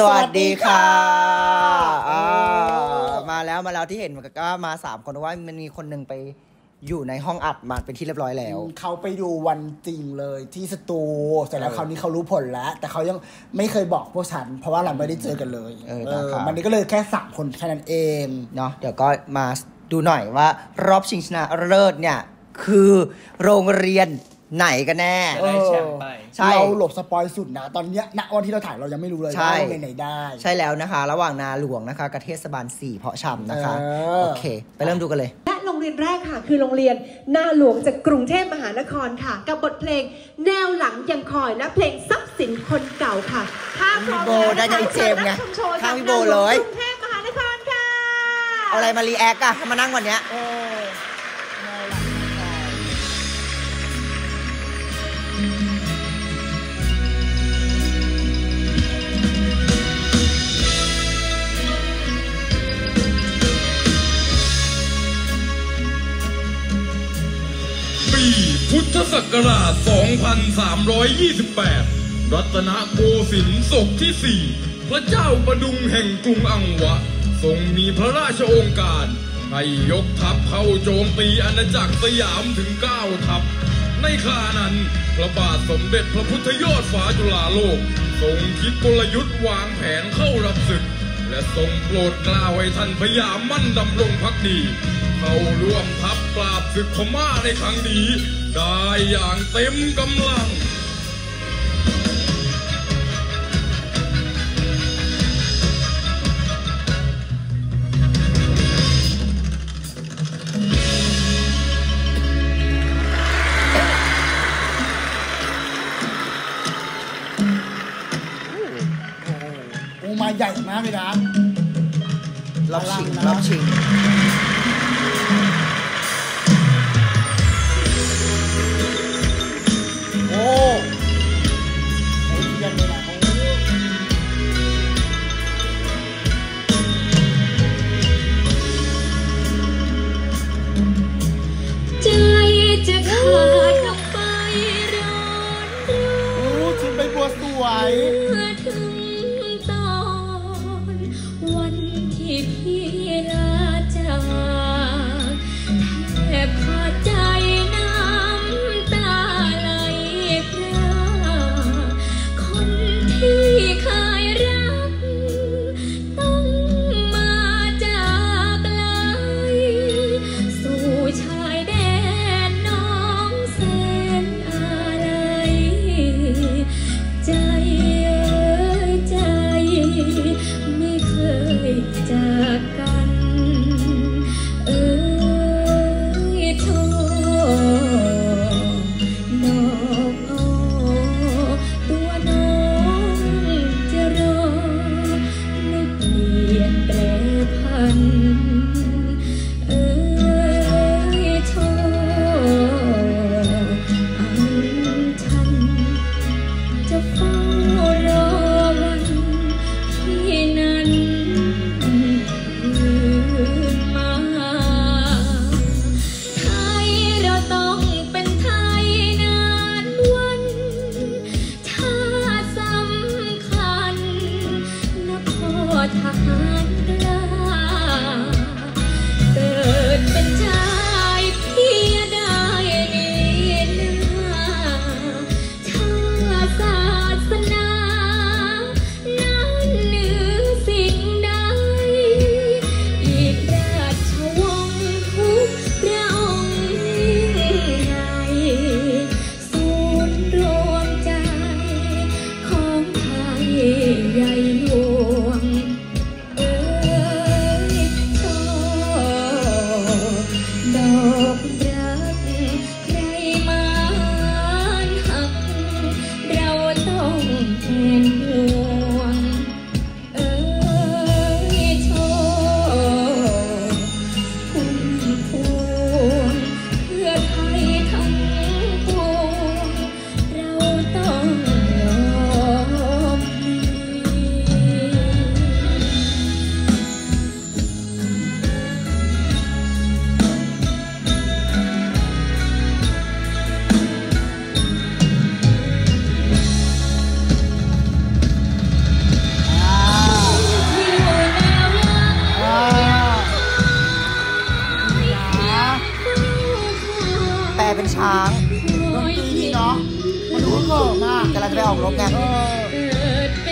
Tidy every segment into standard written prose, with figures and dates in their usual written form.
สวัสดีค่ะมาแล้วที่เห็นก็มา3คนว่ามันมีคนหนึ่งไปอยู่ในห้องอัดมาเป็นที่เรียบร้อยแล้วเขาไปดูวันจริงเลยที่สตูเสร็จแล้วคราวนี้เขารู้ผลแล้วแต่เขายังไม่เคยบอกพวกฉันเพราะว่าเราไม่ได้เจอกันเลยวันนี้ก็เลยแค่3คนแค่นั้นเองเนาะเดี๋ยวก็มาดูหน่อยว่ารอบชิงชนะเลิศเนี่ยคือโรงเรียนไหนกันแน่เราหลบสปอยสุดนะตอนนี้ณวันที่เราถ่ายเรายังไม่รู้เลยว่าไปไหนได้ใช่แล้วนะคะระหว่างนาหลวงนะคะกับเทศบาล4เพาะชำนะคะโอเคไปเริ่มดูกันเลยและโรงเรียนแรกค่ะคือโรงเรียนนาหลวงจากกรุงเทพมหานครค่ะกับบทเพลงแนวหลังยังคอยและเพลงทรัพย์สินคนเก่าค่ะข้ามโบได้ยังเจมไงข้ามโบเลยกรุงเทพมหานครค่ะเอาอะไรมารีแอคอะมานั่งวันเนี้ยพุทธศักราช 2328 รัตนโกสินทร์ศกที่ 4 พระเจ้าประดุงแห่งกรุงอังวะทรงมีพระราชองค์การให้ยกทัพเข้าโจมตีอาณาจักรสยามถึง9ทัพในขณะนั้นพระบาทสมเด็จพระพุทธยอดฟ้าจุฬาโลกทรงคิดกลยุทธ์วางแผนเข้ารับศึกและทรงโปรดกล้าวให้ท่านพญามั่นดำรงภักดีเข้าร่วมทัพปราบศึกพม่าในครั้งนี้ได้อย่างเต็มกำลังโอ้มาใหญ่มากเลยนะรอบชิง ช้างโดนตีเนาะมันรู้เก่ามากกำลังจะไปออกรบกันเ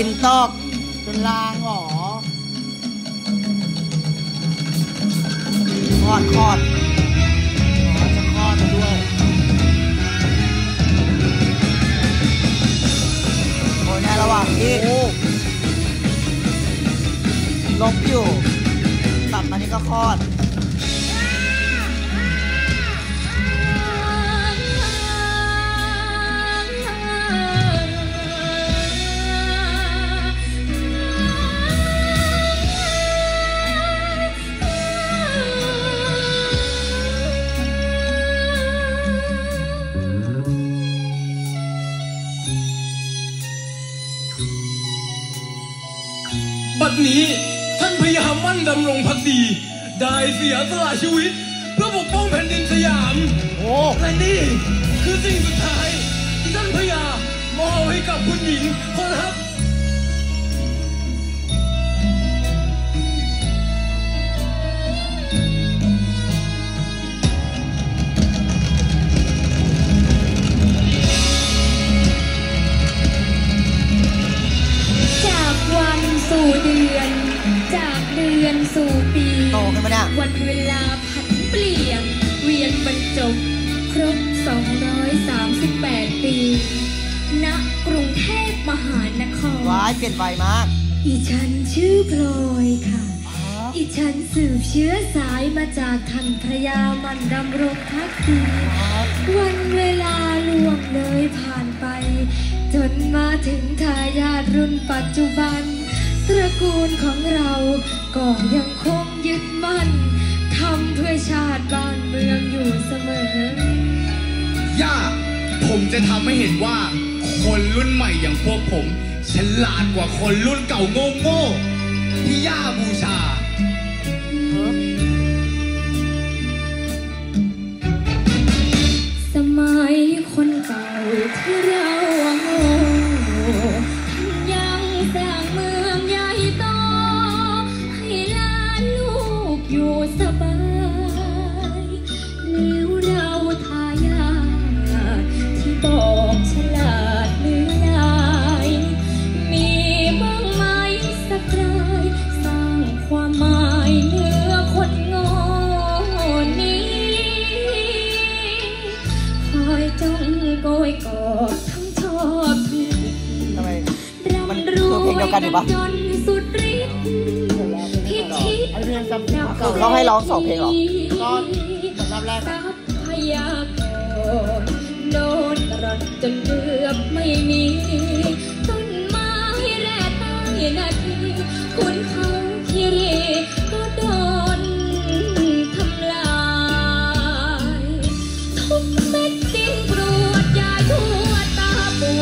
ป็นตอกเป็นลางหรอคอดจะคอดด้วยโอ้ยในระหว่างที่ลบอยู่ตับอันนี้ก็คอดบัดนี้ท่านพญามั่นดำรงภักดีได้เสียสละชีวิตเพื่อปกป้องแผ่นดินสยามและนี่คือสิ่งสุดท้ายที่ท่านพญามอบให้กับคุณหญิงคนฮักสู่เดือนจากเดือนสู่ปีวันเวลาผันเปลี่ยนเวียนบรรจบครบ238ปีณกรุงเทพมหานครว้ายเปลี่ยนไปมากอีฉันชื่อพลอยค่ะอีฉันสืบเชื้อสายมาจากท่านพระยามันดำรงภักดีวันเวลาล่วงเลยผ่านไปจนมาถึงทายาทรุ่นปัจจุบันตระกูลของเราก็ยังคงยึดมั่นทำเพื่อชาติบ้านเมืองอยู่เสมอย่าผมจะทำให้เห็นว่าคนรุ่นใหม่อย่างพวกผมฉลาดกว่าคนรุ่นเก่าโง่ที่ย่าบูชาสมัยคนเก่าที่เราโง่ยังสร้างเมืองใหญ่โตให้หลานลูกอยู่สบายแล้วเราทายาทที่บอกฉลาดเหนือลายมีบ้างไหมสักรายสร้างความหมายเหนือคนโง่นี้คอยจ้องโกยกอดทั้งชอบจนสุดฤทธิ์พิชิตเขาให้ร้องสองเพลงหรอก็สำหรับแรกพยากรณ์โดนตรัสจนเกือบไม่มีต้นไม้แร่ใต้นาทีคุณเขาคิริก็โดนทำลายทุกเม็ดดินปรวดยาทั่วตาปู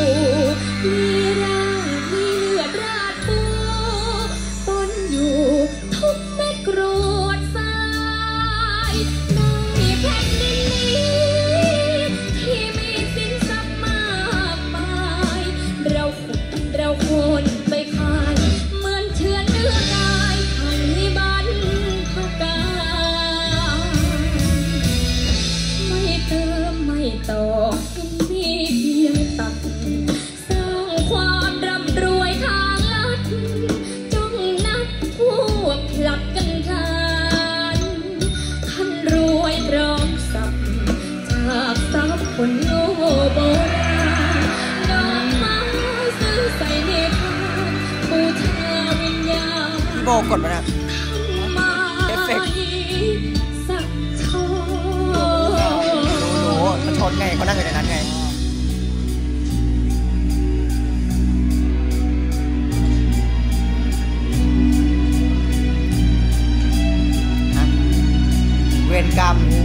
เราคนไปคานเหมือนเชือกเนื้อ โบกดมานะเอฟเฟกต์โอ้โหมันชนไงเขานั่งอยู่ในนั้นไงเวรกรรมโอ้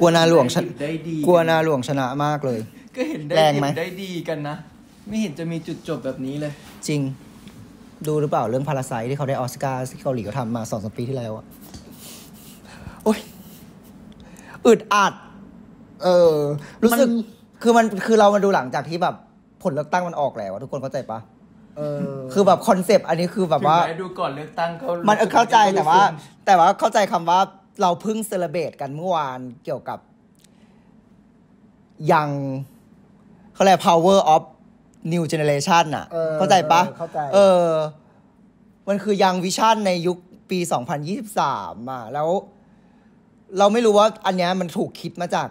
กลัวนาหลวงกลัวนาหลวงชนะมากเลยก็เห็นได้ดีกันนะไม่เห็นจะมีจุดจบแบบนี้เลยจริงดูหรือเปล่าเรื่องพาราไซต์ที่เขาได้ออสการ์ที่เกาหลีเขาทำมา 2-3 ปีที่แล้วอะโอ๊ยอึดอัดรู้สึกคือเรามาดูหลังจากที่แบบผลเลือกตั้งมันออกแล้วทุกคนเข้าใจปะคือแบบคอนเซปต์อันนี้คือแบบว่าดูก่อนเลือกตั้งเขามันเข้าใจแต่ว่าเข้าใจคำว่าเราเพิ่งเซเลเบรตกันเมื่อวานเกี่ยวกับยังเขาเรียก power of new generation น่ะเข้าใจปะมันคือยังวิชั่นในยุคปี 2023 อ่ะแล้วเราไม่รู้ว่าอันเนี้ยมันถูกคิดมาจาก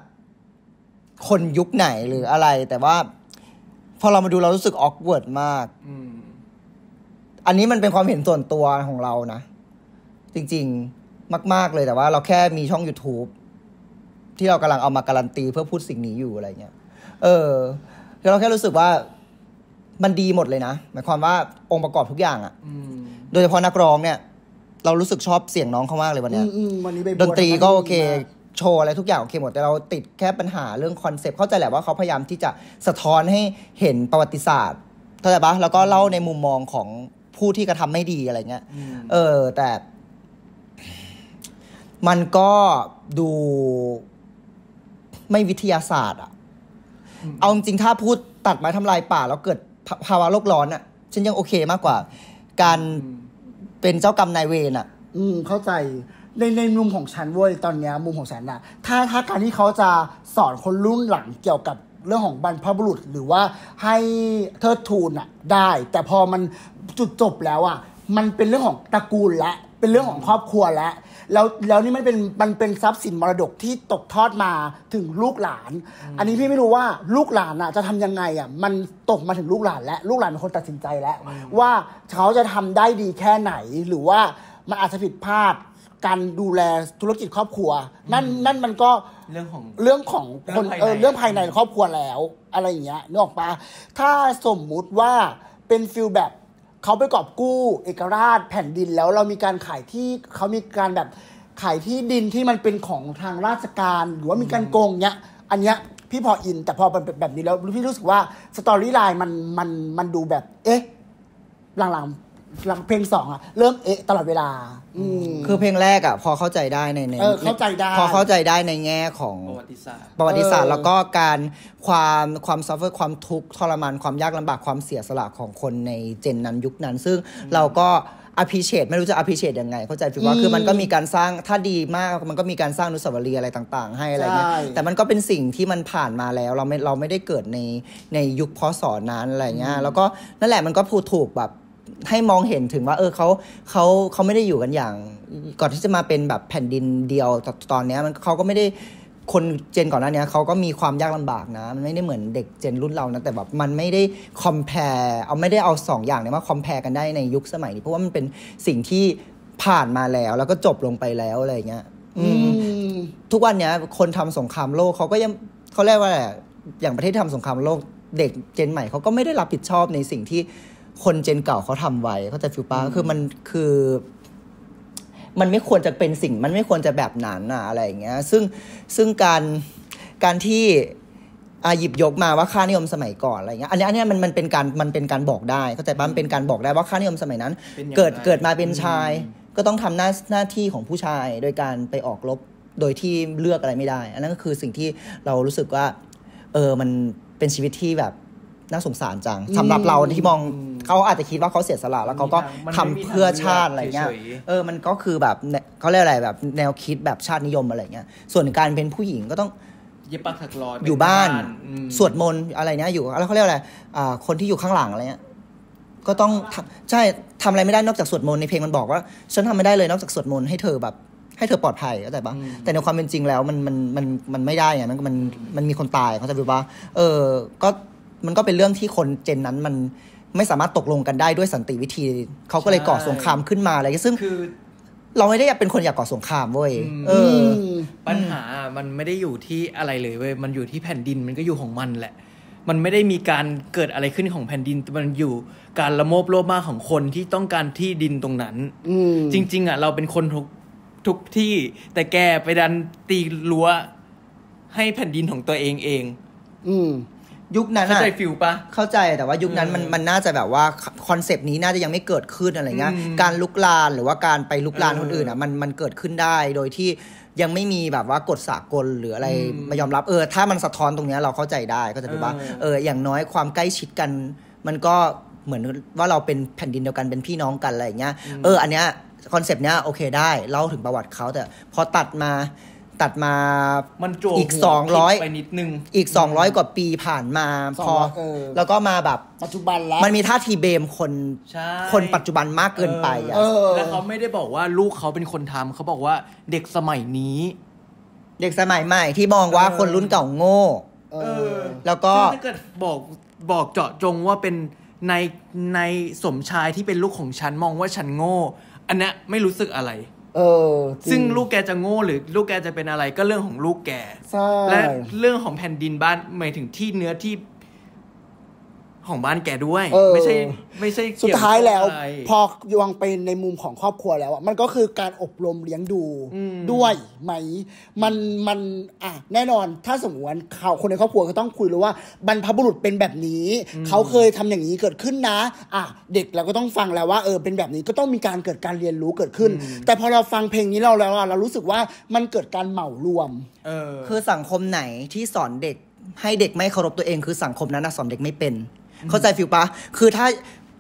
คนยุคไหนหรืออะไรแต่ว่าพอเรามาดูเรารู้สึก awkward มากอันนี้มันเป็นความเห็นส่วนตัวของเรานะจริงๆมากๆเลยแต่ว่าเราแค่มีช่อง YouTube ที่เรากำลังเอามาการันตีเพื่อพูดสิ่งนี้อยู่อะไรเงี้ยแล้วเราแค่รู้สึกว่ามันดีหมดเลยนะหมายความว่าองค์ประกอบทุกอย่างอ่ะโดยเฉพาะนักร้องเนี่ยเรารู้สึกชอบเสียงน้องเขามากเลยวันนี้ดนตรีก็โอเคโชว์อะไรทุกอย่างโอเคหมดแต่เราติดแค่ปัญหาเรื่องคอนเซปต์เข้าใจแหละว่าเขาพยายามที่จะสะท้อนให้เห็นประวัติศาสตร์เข้าใจปะแล้วก็เล่าในมุมมองของผู้ที่กระทำไม่ดีอะไรเงี้ยแต่มันก็ดูไม่วิทยาศาสตร์อ่ะเอาจริงถ้าพูดตัดไม้ทำลายป่าแล้วเกิดภาวะโลกร้อนอ่ะฉันยังโอเคมากกว่าการเป็นเจ้ากรรมนายเวรอ่ะเข้าใจในมุมของฉันเว้ยตอนเนี้ยมุมของฉันอ่ะถ้าการที่เขาจะสอนคนรุ่นหลังเกี่ยวกับเรื่องของบรรพบุรุษหรือว่าให้เทิดทูนอ่ะได้แต่พอมันจุดจบแล้วอ่ะมันเป็นเรื่องของตระกูลและเป็นเรื่องของครอบครัวและแล้วนี่มันเป็นทรัพย์สินมรดกที่ตกทอดมาถึงลูกหลานอันนี้พี่ไม่รู้ว่าลูกหลานอ่ะจะทำยังไงอ่ะมันตกมาถึงลูกหลานและลูกหลานเป็นคนตัดสินใจแล้วว่าเขาจะทำได้ดีแค่ไหนหรือว่ามันอาจจะผิดพลาดการดูแลธุรกิจครอบครัวนั่นมันก็เรื่องของคนเรื่องภายในครอบครัวแล้วอะไรอย่างเงี้ยนึกออกปะถ้าสมมุติว่าเป็นฟิลแบบ เขาไปกอบกู้เอกราชแผ่นดินแล้วเรามีการขายที่เขามีการแบบขายที่ดินที่มันเป็นของทางราชการหรือว่ามีการโกงเนี้ยอันเนี้ยพี่พออินแต่พอเป็นแบบนี้แล้วพี่รู้สึกว่าสตอรี่ไลน์มันดูแบบเอ๊ะหลังเพลงสองอะเริ่มเอ๊ะตลอดเวลาคือเพลงแรกอะพอเข้าใจได้ในพอเข้าใจได้ในแง่ของประวัติศาสตร์แล้วก็การความซัฟเฟอร์ความทุกข์ทรมานความยากลำบากความเสียสละของคนในเจนนั้นยุคนั้นซึ่งเราก็appreciate ไม่รู้จะ appreciate ยังไงเข้าใจถือว่าคือมันก็มีการสร้างถ้าดีมากมันก็มีการสร้างอนุสาวรีย์อะไรต่างๆให้อะไรเงี้ยแต่มันก็เป็นสิ่งที่มันผ่านมาแล้วเราไม่ได้เกิดในยุคพศนั้นอะไรเงี้ยแล้วก็นั่นแหละมันก็ถูกแบบให้มองเห็นถึงว่าเขาไม่ได้อยู่กันอย่างก่อนที่จะมาเป็นแบบแผ่นดินเดียวตอนนี้มันเขาก็ไม่ได้คนเจนก่อนหน้านี้เขาก็มีความยากลำบากนะมันไม่ได้เหมือนเด็กเจนรุ่นเรานะแต่แบบมันไม่ได้ compare ไม่ได้เอา2อย่างนี้มา compare กันได้ในยุคสมัยนี้เพราะว่ามันเป็นสิ่งที่ผ่านมาแล้วก็จบลงไปแล้วอะไรเงี้ยทุกวันเนี้ยคนทำสงครามโลกเขาก็ยังเขาเรียกว่าอะไรอย่างประเทศทำสงครามโลกเด็กเจนใหม่เขาก็ไม่ได้รับผิดชอบในสิ่งที่คนเจนเก่าเขาทำไว้เขาจะฟิวป้าคือมันไม่ควรจะเป็นสิ่งมันไม่ควรจะแบบนั้นอะไรอย่างเงี้ยซึ่งการที่หยิบยกมาว่าค่านิยมสมัยก่อนอะไรเงี้ยอันนี้มันเป็นการบอกได้เข้าใจป่ะมันเป็นการบอกได้ว่าค่านิยมสมัยนั้นเกิดมาเป็นชายก็ต้องทำหน้าที่ของผู้ชายโดยการไปออกรบโดยที่เลือกอะไรไม่ได้อันนั้นก็คือสิ่งที่เรารู้สึกว่ามันเป็นชีวิตที่แบบน่าสงสารจังสำหรับเราที่มองเขาอาจจะคิดว่าเขาเสียสละแล้วเขาก็ทำเพื่อชาติอะไรเงี้ยมันก็คือแบบเขาเรียกอะไรแบบแนวคิดแบบชาตินิยมอะไรเงี้ยส่วนการเป็นผู้หญิงก็ต้องเย็บปักถักร้อนอยู่บ้านสวดมนต์อะไรเนี้ยอยู่แล้วเขาเรียกอะไรคนที่อยู่ข้างหลังอะไรเงี้ยก็ต้องใช่ทำอะไรไม่ได้นอกจากสวดมนต์ในเพลงมันบอกว่าฉันทำไม่ได้เลยนอกจากสวดมนต์ให้เธอแบบให้เธอปลอดภัยเข้าใจปะแต่ในความเป็นจริงแล้วมันไม่ได้ไงมันมีคนตายเข้าใจปะก็มันก็เป็นเรื่องที่คนเจนนั้นมันไม่สามารถตกลงกันได้ด้วยสันติวิธีเขาก็เลยก่อสงครามขึ้นมาอะไรซึ่งคือเราไม่ได้อยากเป็นคนอยากก่อสงครามเว้ยปัญหามันไม่ได้อยู่ที่อะไรเลยเว้ยมันอยู่ที่แผ่นดินมันก็อยู่ของมันแหละมันไม่ได้มีการเกิดอะไรขึ้นของแผ่นดินมันอยู่การละโมบโลภมากของคนที่ต้องการที่ดินตรงนั้นจริงๆอ่ะเราเป็นคนทุกที่แต่แกไปดันตีรั้วให้แผ่นดินของตัวเองเองยุคนั้นเข้าใจฟิลปะเข้าใจแต่ว่ายุคนั้นมันน่าจะแบบว่าคอนเซปต์นี้น่าจะยังไม่เกิดขึ้นอะไรเงี้ยการลุกลานหรือว่าการไปลุกลานคนอื่นอ่ะมันเกิดขึ้นได้โดยที่ยังไม่มีแบบว่ากฎสากลหรืออะไรมายอมรับถ้ามันสะท้อนตรงนี้เราเข้าใจได้ก็จะถือว่าอย่างน้อยความใกล้ชิดกันมันก็เหมือนว่าเราเป็นแผ่นดินเดียวกันเป็นพี่น้องกันอะไรเงี้ยอันเนี้ยคอนเซปต์เนี้ยโอเคได้เล่าถึงประวัติเขาแต่พอตัดมาอีก200ไปนิดนึงอีก200กว่าปีผ่านมาพอแล้วก็มาแบบปัจจุบันแล้วมันมีท่าทีเบมคนปัจจุบันมากเกินไปอ่ะแล้วเขาไม่ได้บอกว่าลูกเขาเป็นคนทำเขาบอกว่าเด็กสมัยนี้เด็กสมัยใหม่ที่มองว่าคนรุ่นเก่าโง่แล้วก็ถ้าเกิดบอกเจาะจงว่าเป็นในสมชายที่เป็นลูกของฉันมองว่าฉันโง่อันเนี้ยไม่รู้สึกอะไรซึ่งลูกแกจะโง่หรือลูกแกจะเป็นอะไรก็เรื่องของลูกแกและเรื่องของแผ่นดินบ้านหมายถึงที่เนื้อที่ของบ้านแกด้วยไม่ใช่สุดท้ายแล้วพอยวงไปในมุมของครอบครัวแล้วอ่ะมันก็คือการอบรมเลี้ยงดูด้วยไหมมันอ่ะแน่นอนถ้าสมมติเขาคนในครอบครัวก็ต้องคุยรู้ว่าบรรพบุรุษเป็นแบบนี้เขาเคยทำอย่างนี้เกิดขึ้นนะอ่ะเด็กเราก็ต้องฟังแล้วว่าเป็นแบบนี้ก็ต้องมีการเกิดการเรียนรู้เกิดขึ้นแต่พอเราฟังเพลงนี้แล้วเรารู้สึกว่ามันเกิดการเหมารวมคือสังคมไหนที่สอนเด็กให้เด็กไม่เคารพตัวเองคือสังคมนั้นสอนเด็กไม่เป็นเข้าใจฟิลปะคือถ้า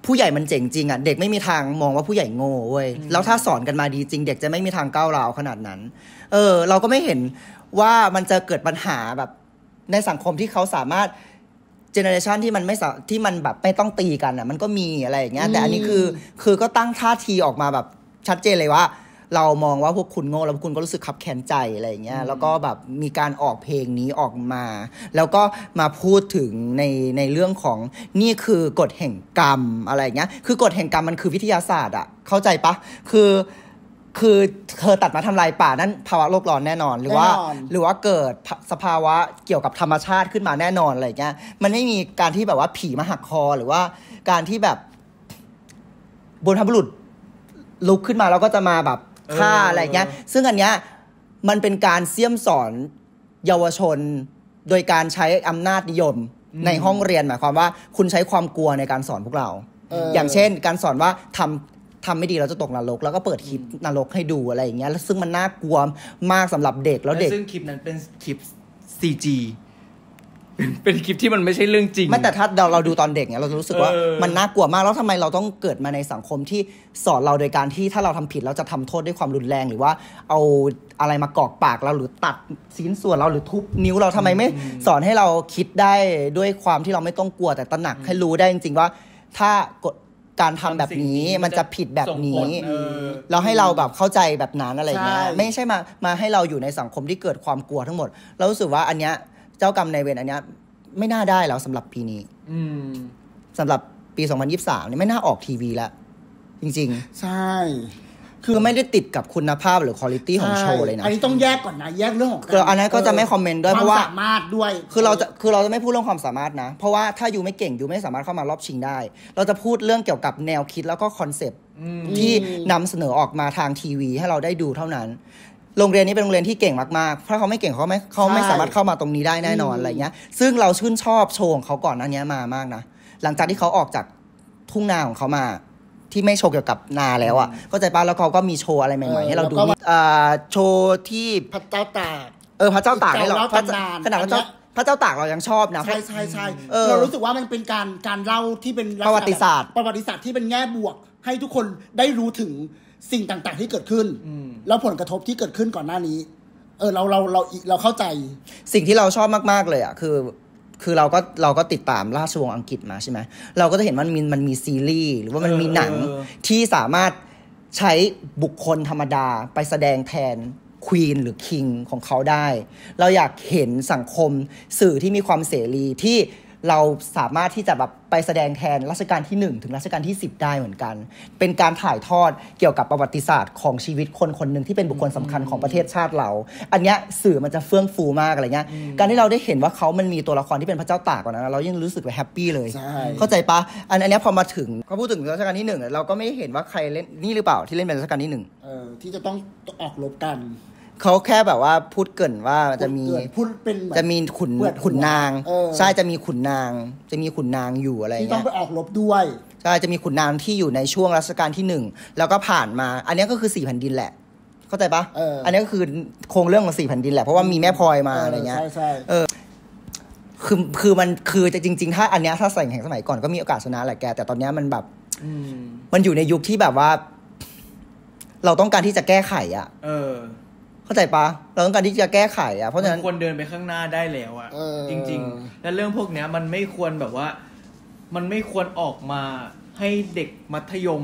ผู้ใหญ่มันเจ๋งจริงอ่ะเด็กไม่มีทางมองว่าผู้ใหญ่โง่เว้ยแล้วถ้าสอนกันมาดีจริงเด็กจะไม่มีทางก้าวร้าวขนาดนั้นเราก็ไม่เห็นว่ามันจะเกิดปัญหาแบบในสังคมที่เขาสามารถเจเนอเรชันที่มันไม่ที่มันแบบไม่ต้องตีกันอ่ะมันก็มีอะไรอย่างเงี้ยแต่อันนี้คือก็ตั้งท่าทีออกมาแบบชัดเจนเลยว่าเรามองว่าพวกคุณโง่แล้วพวกคุณก็รู้สึกขับแค้นใจอะไรอย่างเงี้ยแล้วก็แบบมีการออกเพลงนี้ออกมาแล้วก็มาพูดถึงในเรื่องของนี่คือกฎแห่งกรรมอะไรอย่างเงี้ยคือกฎแห่งกรรมมันคือวิทยาศาสตร์อะเข้าใจปะคือเธอตัดมาทำลายป่านั่นภาวะโลกร้อนแน่นอนหรือว่าเกิดสภาวะเกี่ยวกับธรรมชาติขึ้นมาแน่นอนอะไรอย่างเงี้ยมันไม่มีการที่แบบว่าผีมาหักคอหรือว่าการที่แบบ บนพระบุรุษลุกขึ้นมาแล้วก็จะมาแบบฆ่าอะไรเงี้ยซึ่งอันเนี้ยมันเป็นการเสี่ยมสอนเยาวชนโดยการใช้อำนาจนิยมในห้องเรียนหมายความว่าคุณใช้ความกลัวในการสอนพวกเรา อย่างเช่นการสอนว่าทำไม่ดีเราจะตกนรกแล้วก็เปิดคลิปนรกให้ดูอะไรอย่างเงี้ยแล้วซึ่งมันน่ากลัวมากสำหรับเด็กแล้วเด็กซึ่งคลิปนั้นเป็นคลิป CG เป็นคลิปที่มันไม่ใช่เรื่องจริงไม่แต่ถ้าเราดูตอนเด็กเนี่ยเราจะรู้สึกว่ามันน่ากลัวมากแล้วทำไมเราต้องเกิดมาในสังคมที่สอนเราโดยการที่ถ้าเราทำผิดเราจะทำโทษด้วยความรุนแรงหรือว่าเอาอะไรมากอกปากเราหรือตัดชิ้นส่วนเราหรือทุบนิ้วเราทำไมไม่สอนให้เราคิดได้ด้วยความที่เราไม่ต้องกลัวแต่ตระหนักให้รู้ได้จริงๆว่าถ้ากดการทำแบบนี้มันจะผิดแบบนี้แล้วให้เราแบบเข้าใจแบบนั้นอะไรเงี้ยไม่ใช่มาให้เราอยู่ในสังคมที่เกิดความกลัวทั้งหมดเรารู้สึกว่าอันเนี้ยเจ้ากรรมนายเวรอันเนี้ยไม่น่าได้แล้วสำหรับปีนี้สำหรับปี2023นี่ไม่น่าออกทีวีแล้วจริงๆใช่คือไม่ได้ติดกับคุณภาพหรือคุณภาพของโชว์เลยนะอันนี้ต้องแยกก่อนนะแยกเรื่องของอันนั้นก็จะไม่คอมเมนต์ด้วยเพราะว่าความสามารถด้วยคือเราจะไม่พูดเรื่องความสามารถนะเพราะว่าถ้าอยู่ไม่เก่งอยู่ไม่สามารถเข้ามารอบชิงได้เราจะพูดเรื่องเกี่ยวกับแนวคิดแล้วก็คอนเซ็ปต์ที่นำเสนอออกมาทางทีวีให้เราได้ดูเท่านั้นโรงเรียนนี้เป็นโรงเรียนที่เก่งมากๆถ้าเขาไม่เก่งเขาไม่สามารถเข้ามาตรงนี้ได้แน่นอนอะไรเงี้ยซึ่งเราชื่นชอบโชว์ของเขาก่อนหน้านี้มามากนะหลังจากที่เขาออกจากทุ่งนาของเขามาที่ไม่โชว์เกี่ยวกับนาแล้วอ่ะเข้าใจป่ะแล้วเขาก็มีโชว์อะไรใหม่ๆให้เราดูโชว์ที่พระเจ้าตากพระเจ้าตากนี่หรอขนาดพระเจ้าตากเรายังชอบนะใช่เรารู้สึกว่ามันเป็นการเล่าที่เป็นประวัติศาสตร์ที่เป็นแง่บวกให้ทุกคนได้รู้ถึงสิ่งต่างๆที่เกิดขึ้นแล้วผลกระทบที่เกิดขึ้นก่อนหน้านี้เราเข้าใจสิ่งที่เราชอบมากๆเลยอ่ะคือเราก็ติดตามราชวงศ์อังกฤษมาใช่ไหมเราก็จะเห็นว่ามันมีซีรีส์หรือว่ามันมีหนังที่สามารถใช้บุคคลธรรมดาไปแสดงแทนควีนหรือคิงของเขาได้เราอยากเห็นสังคมสื่อที่มีความเสรีที่เราสามารถที่จะแบบไปแสดงแทนรัชกาลที่1ถึงรัชกาลที่10ได้เหมือนกันเป็นการถ่ายทอดเกี่ยวกับประวัติศาสตร์ของชีวิตคนคนหนึ่งที่เป็นบุคคลสำคัญของประเทศชาติเราอันเนี้ยสื่อมันจะเฟื่องฟูมากอะไรเงี้ยการที่เราได้เห็นว่าเขามันมีตัวละครที่เป็นพระเจ้าตากกว่านั้นเรายังรู้สึกแบบแฮปปี้เลยเข้าใจปะอันเนี้ยพอมาถึงเขาพูดถึงรัชกาลที่1เราก็ไม่เห็นว่าใครเล่นนี่หรือเปล่าที่เล่นเป็นรัชกาลที่1ที่จะต้องออกรบกันเขาแค่แบบว่าพูดเกินว่าจะมีขุนนางใช่จะมีขุนนางอยู่อะไรเงี้ยที่ต้องไปออกรบด้วยใช่จะมีขุนนางที่อยู่ในช่วงรัชกาลที่1แล้วก็ผ่านมาอันนี้ก็คือ4แผ่นดินแหละเข้าใจปะอันนี้ก็คือโครงเรื่องของ4แผ่นดินแหละเพราะว่ามีแม่พลอยมาอะไรเงี้ยคือมันคือจะจริงๆถ้าอันเนี้ยถ้าใส่แข่งสมัยก่อนก็มีโอกาสชนะแหละแกแต่ตอนเนี้ยมันแบบมันอยู่ในยุคที่แบบว่าเราต้องการที่จะแก้ไขอ่ะเข้าใจปะเราต้องการที่จะแก้ไขอ่ะเพราะฉะนั้นควรเดินไปข้างหน้าได้แล้วอ่ะจริงๆและเรื่องพวกเนี้ยมันไม่ควรแบบว่ามันไม่ควรออกมาให้เด็กมัธยม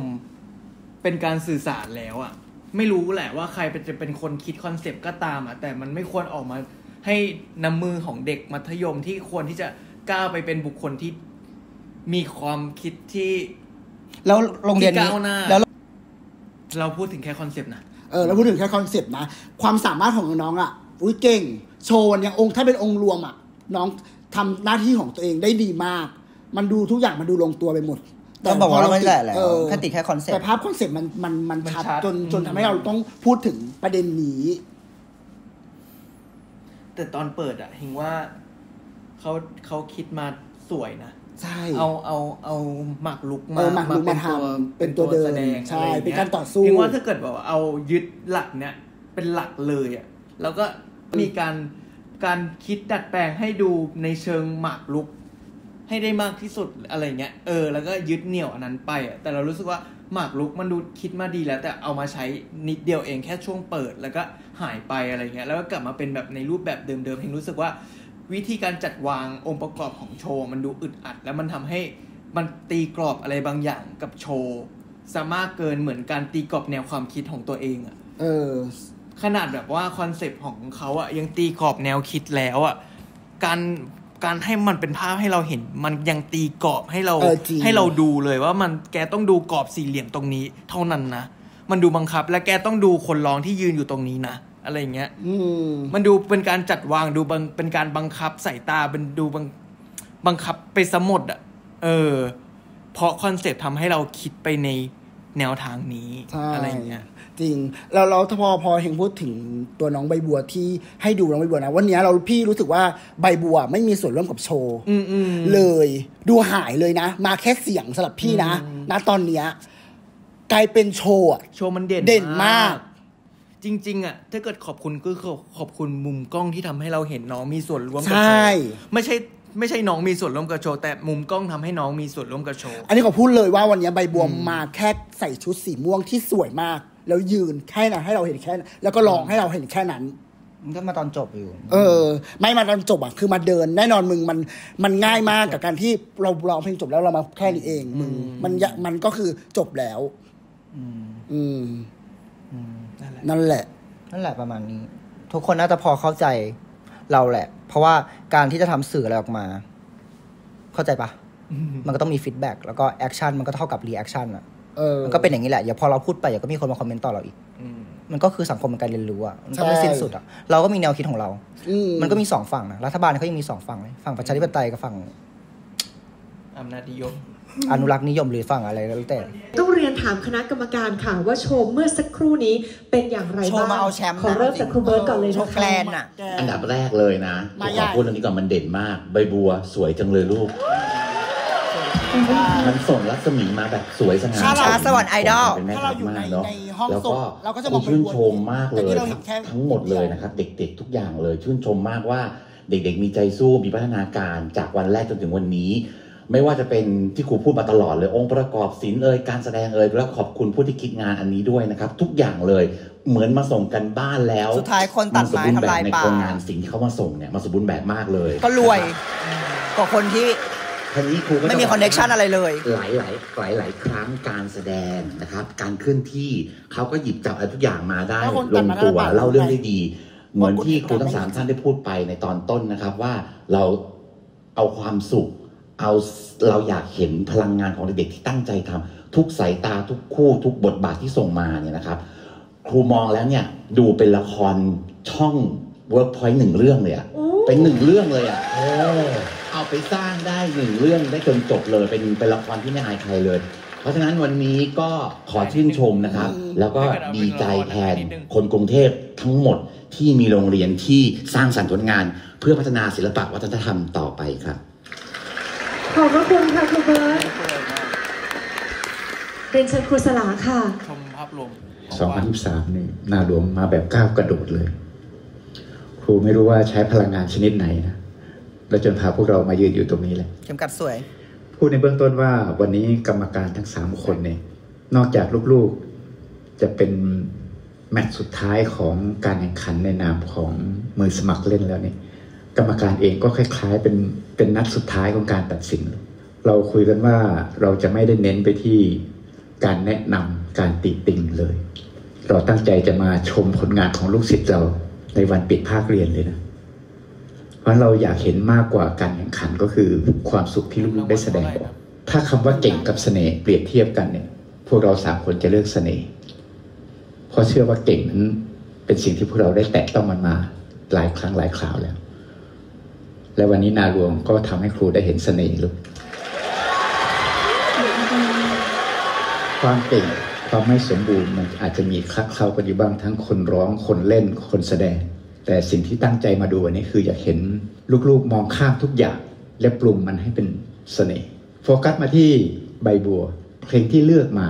เป็นการสื่อสารแล้วอ่ะไม่รู้แหละว่าใครจะเป็นคนคิดคอนเซปต์ก็ตามอ่ะแต่มันไม่ควรออกมาให้น้ำมือของเด็กมัธยมที่ควรที่จะก้าวไปเป็นบุคคลที่มีความคิดที่แล้วโรงเรียนนี้แล้วเราพูดถึงแค่คอนเซปต์นะแล้วพูดถึงแค่คอนเซปต์นะความสามารถของน้องอ่ะอุ้ยเก่งโชว์อย่างองค์ถ้าเป็นองค์รวมอ่ะน้องทำหน้าที่ของตัวเองได้ดีมากมันดูทุกอย่างมันดูลงตัวไปหมดแต่บอกว่าเราไม่ได้แล้วแค่ติดแค่คอนเซปต์แต่ภาพคอนเซปต์มันชัดจนทำให้เราต้องพูดถึงประเด็นนี้แต่ตอนเปิดอ่ะเห็นว่าเขาคิดมาสวยนะใช่เอาหมากลุกมาเป็นตัวแสดงใช่เป็นการต่อสู้ถึงว่าถ้าเกิดแบบว่าเอายึดหลักเนี้ยเป็นหลักเลยอ่ะแล้วก็มีการคิดดัดแปลงให้ดูในเชิงหมากลุกให้ได้มากที่สุดอะไรเงี้ยแล้วก็ยึดเหนี่ยวอันนั้นไปอ่ะแต่เรารู้สึกว่าหมากลุกมันดูคิดมาดีแล้วแต่เอามาใช้นิดเดียวเองแค่ช่วงเปิดแล้วก็หายไปอะไรเงี้ยแล้วก็กลับมาเป็นแบบในรูปแบบเดิมๆเห็นรู้สึกว่าวิธีการจัดวางองค์ประกอบของโชว์มันดูอึดอัดแล้วมันทำให้มันตีกรอบอะไรบางอย่างกับโชว์ซะมากเกินเหมือนการตีกรอบแนวความคิดของตัวเองอ่ะขนาดแบบว่าคอนเซปต์ของเขาอ่ะยังตีกรอบแนวคิดแล้วอ่ะการให้มันเป็นภาพให้เราเห็นมันยังตีกรอบให้เราดูเลยว่ามันแกต้องดูกรอบสี่เหลี่ยมตรงนี้เท่านั้นนะมันดูบังคับและแกต้องดูคนร้องที่ยืนอยู่ตรงนี้นะอะไรอย่างเงี้ยมันดูเป็นการจัดวางดูเป็นการบังคับสายตาเป็นดูบังคับไปสมดอ่ะเพราะคอนเซ็ปต์ทำให้เราคิดไปใน แนวทางนี้อะไรอย่างเงี้ยจริงเราพอเฮงพูดถึงตัวน้องใบบัวที่ให้ดูน้องใบบัวนะวันนี้พี่รู้สึกว่าใบบัวไม่มีส่วนร่วมกับโชว์เลยดูหายเลยนะมาแค่เสียงสำหรับพี่นะณตอนเนี้ยกลายเป็นโชว์อะโชว์มันเด่นมากจริงๆอะถ้าเกิดขอบคุณก็ขอบคุณมุมกล้องที่ทำให้เราเห็นน้องมีส่วนร่วมกับโชว์ไม่ใช่น้องมีส่วนร่วมกับโชว์แต่มุมกล้องทำให้น้องมีส่วนร่วมกับโชว์อันนี้ขอพูดเลยว่าวันนี้ใบบัวมาแค่ใส่ชุดสีม่วงที่สวยมากแล้วยืนแค่นั้นให้เราเห็นแค่นั้นแล้วก็ร้องให้เราเห็นแค่นั้นมันก็มาตอนจบอยู่ไม่มาตอนจบอะคือมาเดินแน่นอนมึงมันง่ายมากกับการที่เราร้องเพลงจบแล้วเรามาแค่นี้เองมึงมันก็คือจบแล้วนั่นแหละประมาณนี้ทุกคนน่าจะพอเข้าใจเราแหละเพราะว่าการที่จะทำสื่ออะไรออกมาเข้าใจปะ มันก็ต้องมีฟีดแบ็กแล้วก็แอคชั่นมันก็เท่ากับรีแอคชั่นอ่ะมันก็เป็นอย่างนี้แหละเดี๋ยวพอเราพูดไปเดี๋ยวก็มีคนมาคอมเมนต์ต่อเราอีกมันก็คือสังคมมันการเรียนรู้อ่ะมันก็ไม่สิ้นสุดอ่ะเราก็มีแนวคิดของเรามันก็มีสองฝั่งนะรัฐบาลเขายังมีสองฝั่งเลยฝั่งประชาธิปไตยกับฝั่งอำนาจนิยมอนุรักษ์นิยมหรือฝั่งอะไรแล้วแต่ต้องเรียนถามคณะกรรมการค่ะว่าโชว์เมื่อสักครู่นี้เป็นอย่างไรบ้างขอเริ่มจากครูเบิร์ตก่อนเลยนะคะแกลนอ่ะอันดับแรกเลยนะขอพูดอันนี้ก่อนมันเด่นมากใบบัวสวยจังเลยลูกมันส่งรัศมีมาแบบสวยสง่าชาสวรรค์ไอดอลถ้าเราอยู่ในห้องส่งเราก็จะชื่นชมมากเลยทั้งหมดเลยนะครับเด็กๆทุกอย่างเลยชื่นชมมากว่าเด็กๆมีใจสู้มีพัฒนาการจากวันแรกจนถึงวันนี้ไม่ว่าจะเป็นที่ครูพูดมาตลอดเลยองค์ประกอบศิลป์เลยการแสดงเลยแล้วขอบคุณผู้ที่คิดงานอันนี้ด้วยนะครับทุกอย่างเลยเหมือนมาส่งกันบ้านแล้วสุดท้ายคนตัดไม้ทำลายป่าในงานสิ่งที่เขามาส่งเนี่ยมาสมบูรณ์แบบมากเลยก็รวยกว่าคนที่ทีนี้ครูก็ไม่มีคอนเนคชั่นอะไรเลยหลายครั้งการแสดงนะครับการเคลื่อนที่เขาก็หยิบจับอะไรทุกอย่างมาได้ลงตัวเล่าเรื่องได้ดีเหมือนที่ครูทั้งสามท่านได้พูดไปในตอนต้นนะครับว่าเราเอาความสุขเราอยากเห็นพลังงานของเด็กๆที่ตั้งใจทำทุกสายตาทุกคู่ทุกบทบาทที่ส่งมาเนี่ยนะครับครูมองแล้วเนี่ยดูเป็นละครช่อง workpoint หนึ่งเรื่องเลยอ่ะเป็นหนึ่งเรื่องเลยอ่ะเอาไปสร้างได้หนึ่งเรื่องได้จนจบเลยเป็นละครที่ไม่อายใครเลยเพราะฉะนั้นวันนี้ก็ขอชื่นชมนะครับแล้วก็ดีใจแทนคนกรุงเทพทั้งหมดที่มีโรงเรียนที่สร้างสรรค์ผลงานเพื่อพัฒนาศิลปะวัฒนธรรมต่อไปครับขอบพระคุณค่ะครูเบิร์ตเป็นเชิญครูสลาค่ะชมภาพรวม2023นี่หน้าหลวงมาแบบก้าวกระโดดเลยครูไม่รู้ว่าใช้พลังงานชนิดไหนนะแล้วจนพาพวกเรามายืนอยู่ตรงนี้แหละเข็มกัดสวยพูดในเบื้องต้นว่าวันนี้กรรมการทั้ง3คนเนี่ยนอกจากลูกๆจะเป็นแมตช์สุดท้ายของการแข่งขันในนามของมือสมัครเล่นแล้วเนี่ยกรรมการเองก็คล้ายๆเป็นนัดสุดท้ายของการตัดสินเราคุยกันว่าเราจะไม่ได้เน้นไปที่การแนะนำการติติงเลยเราตั้งใจจะมาชมผลงานของลูกศิษย์เราในวันปิดภาคเรียนเลยนะเพราะเราอยากเห็นมากกว่าการแข่งขันก็คือความสุขที่ลูกๆได้แสดงออกถ้าคำว่าเก่งกับเสน่ห์เปรียบเทียบกันเนี่ยพวกเรา3คนจะเลือกเสน่ห์เพราะเชื่อว่าเก่งนั้นเป็นสิ่งที่พวกเราได้แตะต้องมันมาหลายครั้งหลายคราวแล้วและวันนี้นารวงก็ทำให้ครูได้เห็นเสน่ห์ลูกความเก่งความไม่สมบูรณ์มันอาจจะมีคลักเคล้ากันอยู่บ้างทั้งคนร้องคนเล่นคนแสดงแต่สิ่งที่ตั้งใจมาดูนี่คืออยากเห็นลูกๆมองข้ามทุกอย่างและปรุงมันให้เป็นเสน่ห์โฟกัสมาที่ใบบัวเพลงที่เลือกมา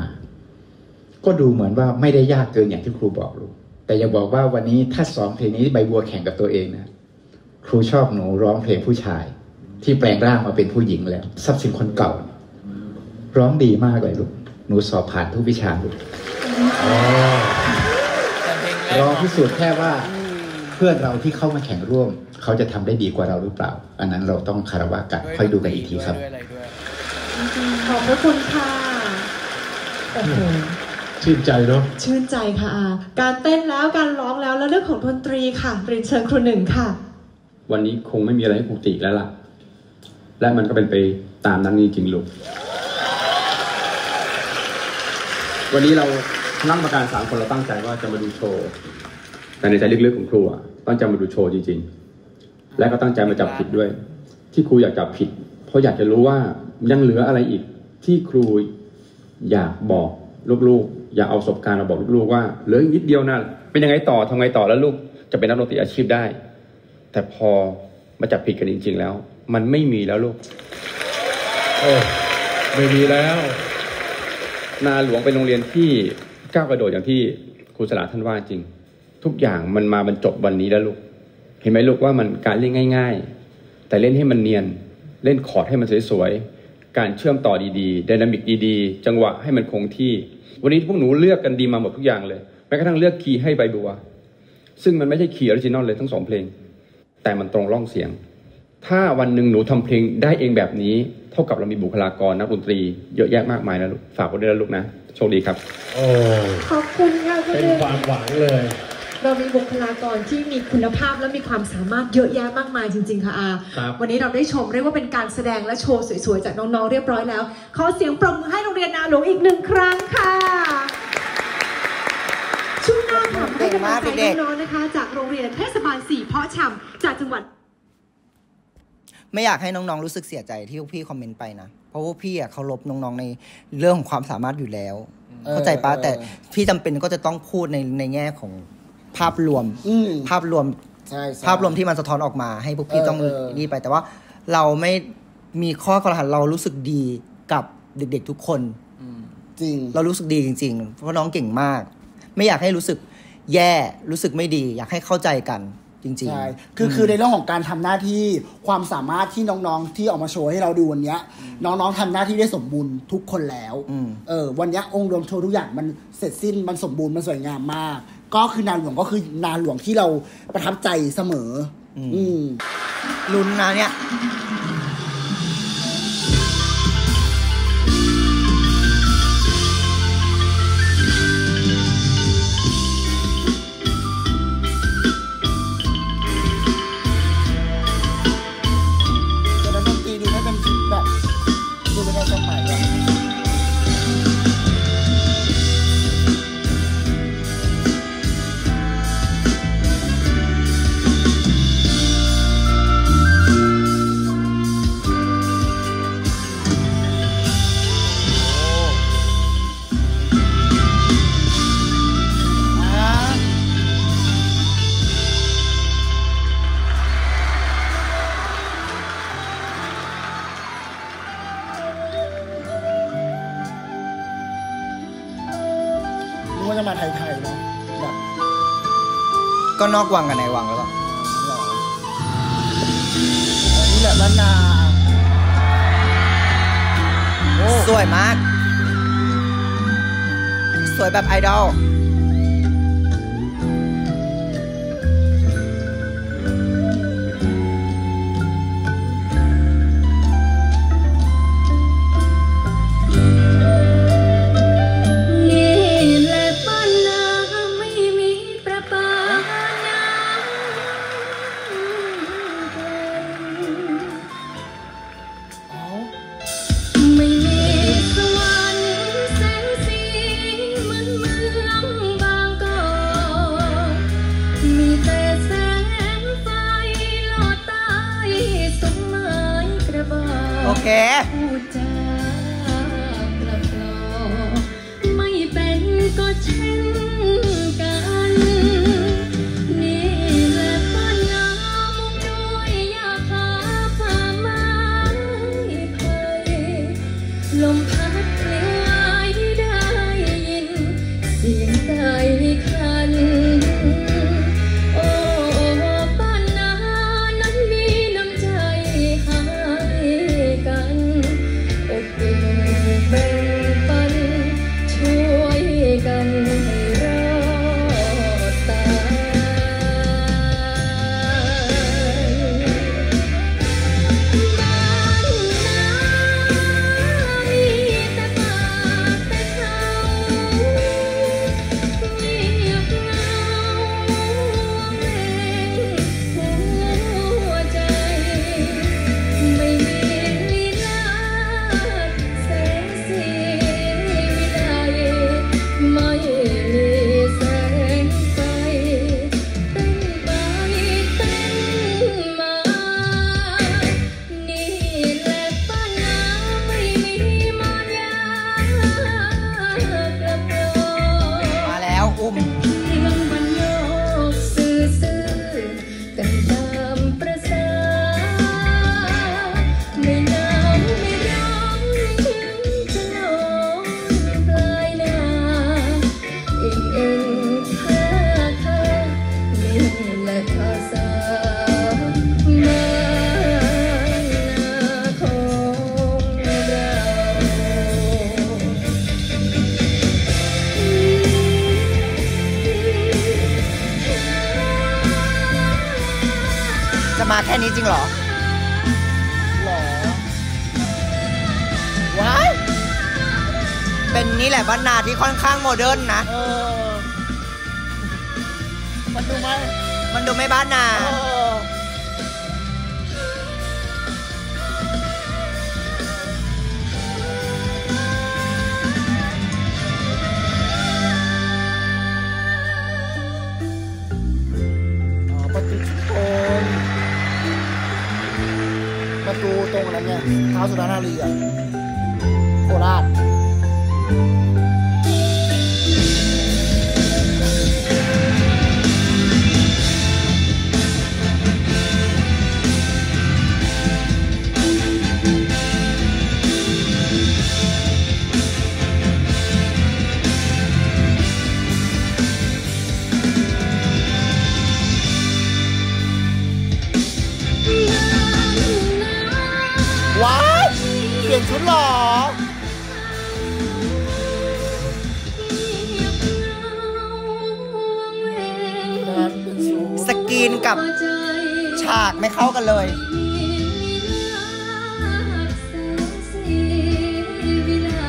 ก็ดูเหมือนว่าไม่ได้ยากเกินอย่างที่ครูบอกลูกแต่อย่าบอกว่าวันนี้ถ้า2เพลงนี้ใบบัวแข่งกับตัวเองนะครูชอบหนูร้องเพลงผู้ชายที่แปลงร่างมาเป็นผู้หญิงแล้วทรัพย์สินคนเก่าร้องดีมากเลยลูกหนูสอบผ่านทุกวิชาลูกรอพิสูจน์แค่ว่าเพื่อนเราที่เข้ามาแข่งร่วมเขาจะทำได้ดีกว่าเราหรือเปล่าอันนั้นเราต้องคารวะกันค่อยดูกันอีกทีครับขอบพระคุณค่ะโอ้โหชื่นใจเนาะชื่นใจค่ะการเต้นแล้วการร้องแล้วและเรื่องของดนตรีค่ะเรียนเชิญครูหนึ่งค่ะวันนี้คงไม่มีอะไรให้ปกติแล้วล่ะและมันก็เป็นไปตามนั้นจริงๆลูกวันนี้เรานั่งประการ3คนเราตั้งใจว่าจะมาดูโชว์แต่ในใจลึกๆของครูตั้งใจมาดูโชว์จริงๆและก็ตั้งใจมาจับผิดด้วยที่ครูอยากจับผิดเพราะอยากจะรู้ว่ายังเหลืออะไรอีกที่ครูอยากบอก ลูกๆอย่าเอาประสบการณ์มาบอกลูกๆว่าเหลืออีกนิดเดียวนะเป็นยังไงต่อทำไงต่อแล้วลูกจะเป็นนักดนตรีอาชีพได้แต่พอมาจับผิดกันจริงๆแล้วมันไม่มีแล้วลูกโอ้ไม่มีแล้วนาหลวงเป็นโรงเรียนที่ก้าวกระโดดอย่างที่ครูสลาท่านว่าจริงทุกอย่างมันมาบรรจบวันนี้แล้วลูกเห็นไหมลูกว่ามันการเล่นง่ายๆแต่เล่นให้มันเนียนเล่นคอร์ดให้มันสวยๆการเชื่อมต่อดีๆไดนามิกดีๆจังหวะให้มันคงที่วันนี้พวกหนูเลือกกันดีมาหมดทุกอย่างเลยแม้กระทั่งเลือกคีย์ให้ใบบัวซึ่งมันไม่ใช่คีย์ออริจินอลเลยทั้งสองเพลงแต่มันตรงร่องเสียงถ้าวันหนึ่งหนูทำเพลงได้เองแบบนี้เท่ากับเรามีบุคลากรนักดนตรีเยอะแยะมากมายนะลูกฝากไว้ด้วยนะลูกนะโชคดีครับโอ้ขอบคุณค่ะเป็นความหวังเลยเรามีบุคลากรที่มีคุณภาพและมีความสามารถเยอะแยะมากมายจริงๆค่ะอาวันนี้เราได้ชมเรียกว่าเป็นการแสดงและโชว์สวยๆจากน้องๆเรียบร้อยแล้วขอเสียงปรบมือให้โรงเรียนนาหลวงอีกหนึ่งครั้งค่ะช่วงหน้าค่ะให้กำลังใจน้องๆนะคะจากโรงเรียนเทศบาล4เพาะชำจากจังหวัดไม่อยากให้น้องๆรู้สึกเสียใจที่พวกพี่คอมเมนต์ไปนะเพราะพวกพี่อ่ะเคารพน้องๆในเรื่องของความสามารถอยู่แล้วเข้าใจปะแต่พี่จำเป็นก็จะต้องพูดในแง่ของภาพรวมภาพรวมที่มันสะท้อนออกมาให้พวกพี่ต้องนี่ไปแต่ว่าเราไม่มีข้อกล่าวหาเรารู้สึกดีกับเด็กๆทุกคนจริงเรารู้สึกดีจริงๆเพราะน้องเก่งมากไม่อยากให้รู้สึกแย่รู้สึกไม่ดีอยากให้เข้าใจกันจริงๆใช่คือในเรื่องของการทำหน้าที่ความสามารถที่น้องๆที่ออกมาโชว์ให้เราดูวันนี้น้องๆทำหน้าที่ได้สมบูรณ์ทุกคนแล้ววันนี้องค์รวมโชว์ทุกอย่างมันเสร็จสิ้นมันสมบูรณ์มันสวยงามมากก็คือนาหลวงก็คือนาหลวงที่เราประทับใจเสมอลุ้นนะเนี่ยก็นอกวังกับในวังแล้วก็นี่แหละบ้านนาสวยมากสวยแบบไอดอล อุ้มเรื่องมันโยกซื่อๆแต่ตามประสาไม่น้ำไม่ร้องไม่ถึงจะลงปลายนาเองค่าไม่ละท่าสามามาแค่นี้จริงเหรอหรอว้าวเป็นนี่แหละบ้านนาที่ค่อนข้างโมเดิร์นนะมันดูไม่บ้านนาประตูตรงนั้นเนี่ยท้าวสุรนารีอ่ะโคราชว้าวเปลี่ยนชุดหรอสกรีนกับฉากไม่เข้ากันเลย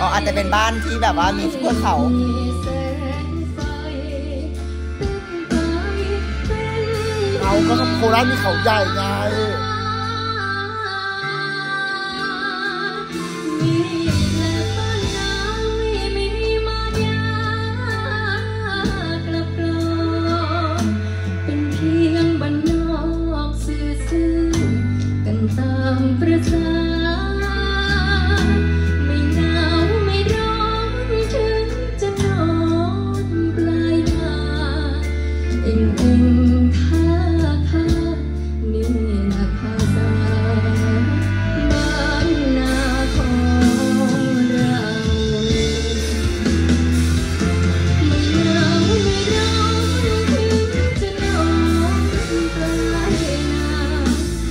อ๋ออาจจะเป็นบ้านที่แบบว่ามีเพื่อนเขาเราก็โคราชมีเขาใหญ่ไงประสาไม่หนาวไม่ร้อนไม่ถึงจะนอนปลายนาเองค่านี่นะภาษาบ้านนาของเราไม่หนาวไม่ร้อนถึงจะนอนปลายนาเอง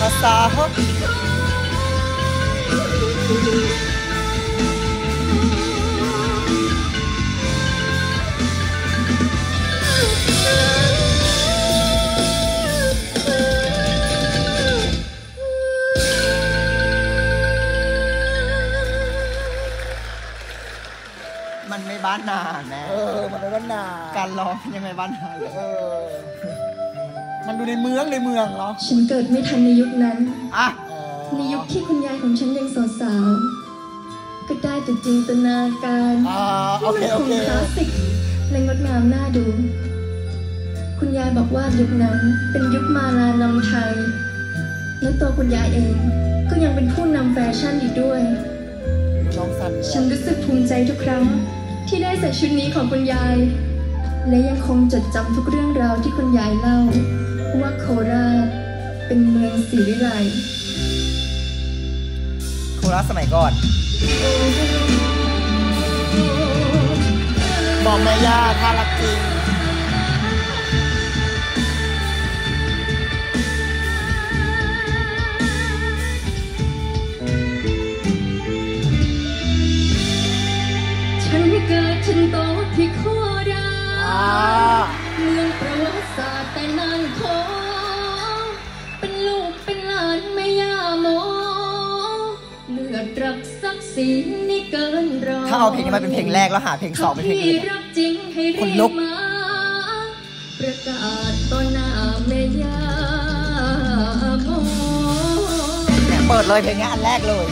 ภาษาฮะมันไม่บ้านนาแน่มันไม่บ้านนาการร้องยังไม่บ้านนาเลยมันดูในเมืองเหรอฉันเกิดไม่ทันในยุคนั้นอ่ะในยุคที่คุณยายของฉันยังสาวๆก็ได้แต่จินตนาการที่มันคงคลาสสิกและงดงามน่าดูคุณยายบอกว่ายุคนั้นเป็นยุคมาลานำไทยและตัวคุณยายเองก็ยังเป็นผู้นำแฟชั่นอีกด้วยฉันรู้สึกภูมิใจทุกครั้งที่ได้ใส่ชุดนี้ของคุณยายและยังคงจดจำทุกเรื่องราวที่คุณยายเล่าว่าโคราชเป็นเมืองศรีวิไลโคราชสมัยก่อนบอกแม่ย่าท่ารักจริงฉันเกิดฉันโตที่โคราชเมืองประวัติศาสตร์แต่นานโคเป็นลูกเป็นหลานแม่ย่าโมเลือดรักศักดิ์ศรีนี่เกินรอถ้าเอาเพลงนี้มาเป็นเพลงแรกแล้วหาเพลงสองเป็นเพลงอื่นคนลุกประกาศต่อหน้าแม่ย่าโมเปิดเลยเพลงนี้อันแรกเลย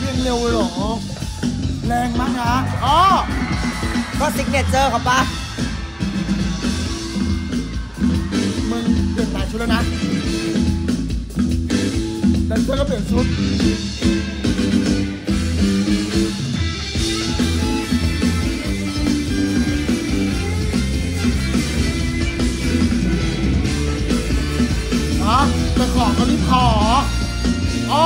เรียนเร็วหรอแรงมากนะอ๋อก็ซิกเนเจอร์ครับป้ามึงเป็นนาย ชุดแล้วนะแดนเซอร์ก็เปลี่ยนชุดอ๋อไปขอเขารีบขอโอ้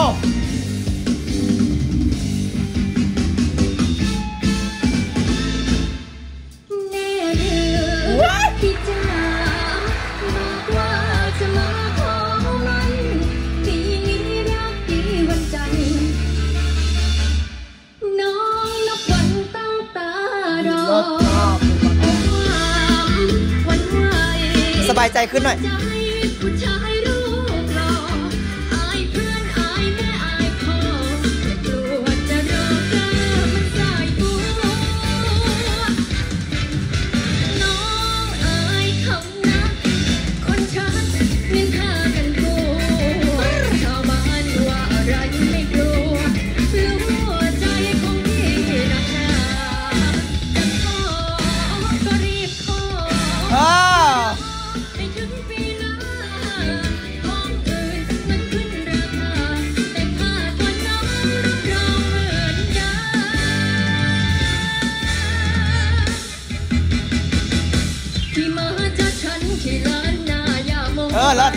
สบายใจขึ้นหน่อยแล้ว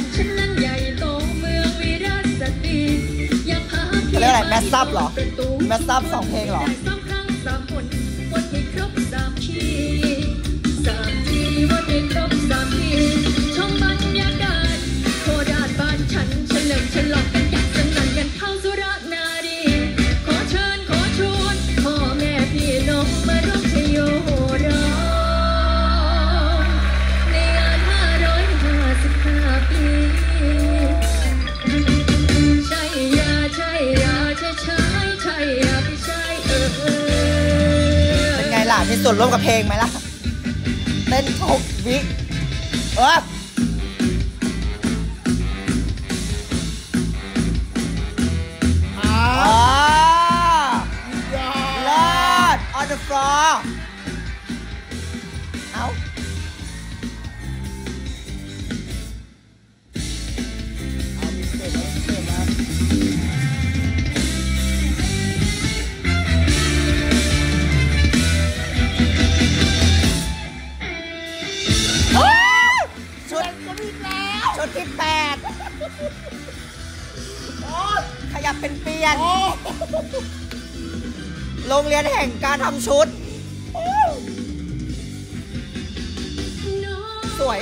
เรียกอะไรแมสซับเหรอแมสซับสองเพลงเหรอมีส่วนร่วมกับเพลงไหมล่ะเต้นทุกวิLord on the floor เอาขยับเป็นเปลี่ยนโรงเรียนแห่งการทำชุดสวย